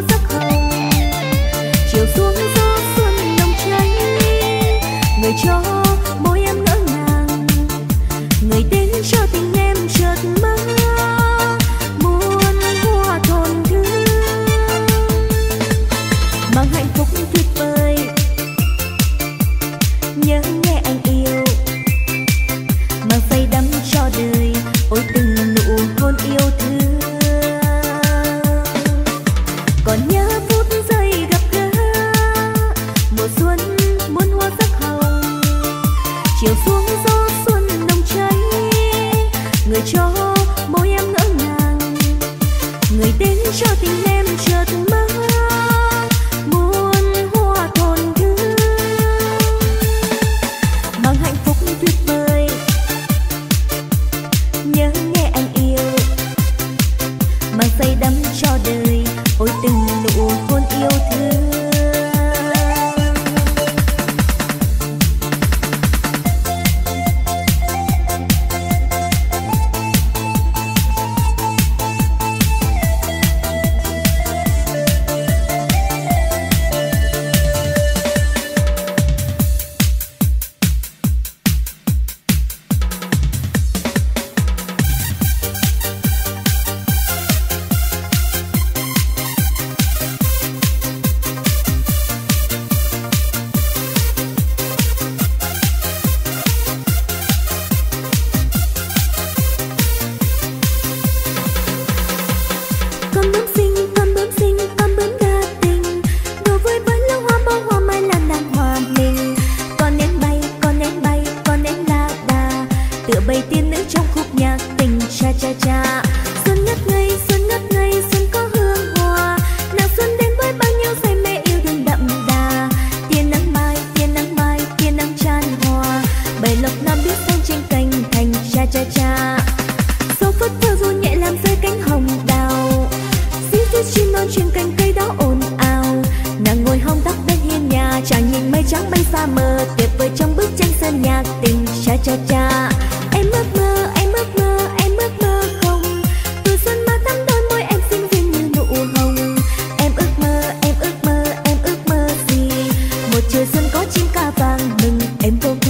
sắc hồng, chiều xuống gió. ta mơ tuyệt vời trong bức tranh sơn nhạc tình cha cha cha. Em ước mơ, em ước mơ, em ước mơ không. Từ xuân mơ thắm đôi môi em xinh xinh như nụ hồng. Em ước mơ, em ước mơ, em ước mơ gì? Một trời xuân có chim ca vàng mừng em vô quy.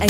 Anh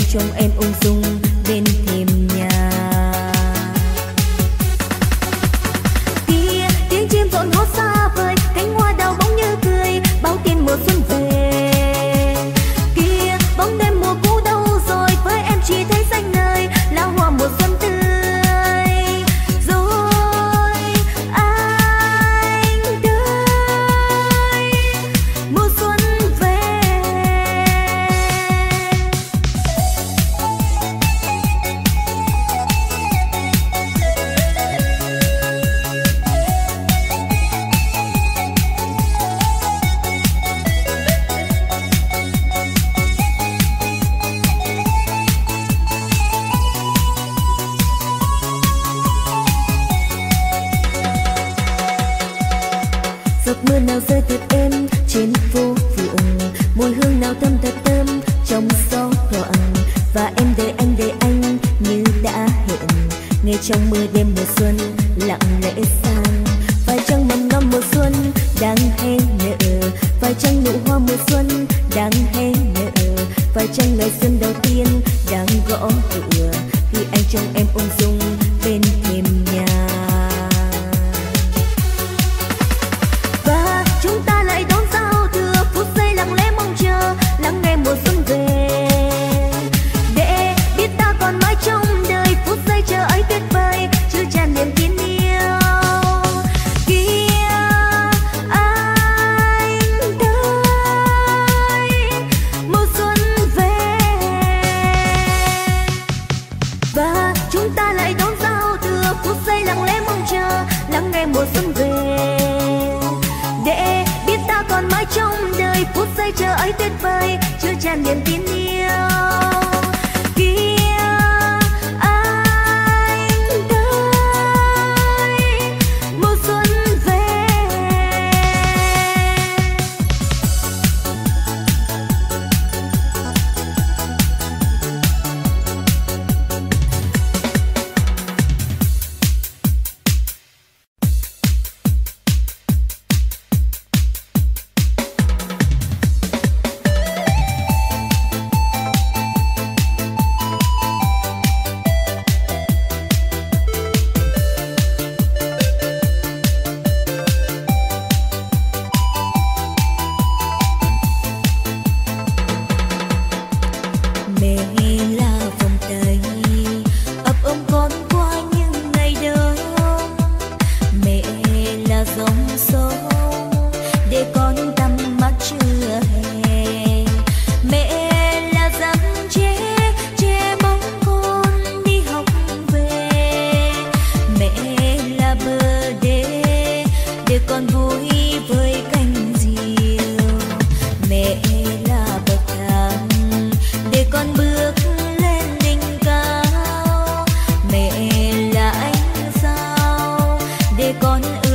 tới mùa xuân về. sông sâu để con tắm mắt chưa hề. Mẹ là dáng chế che bóng con đi học về, mẹ là bờ đê để con vui với cánh diều, mẹ là bậc thang để con bước lên đỉnh cao, mẹ là ánh sao để con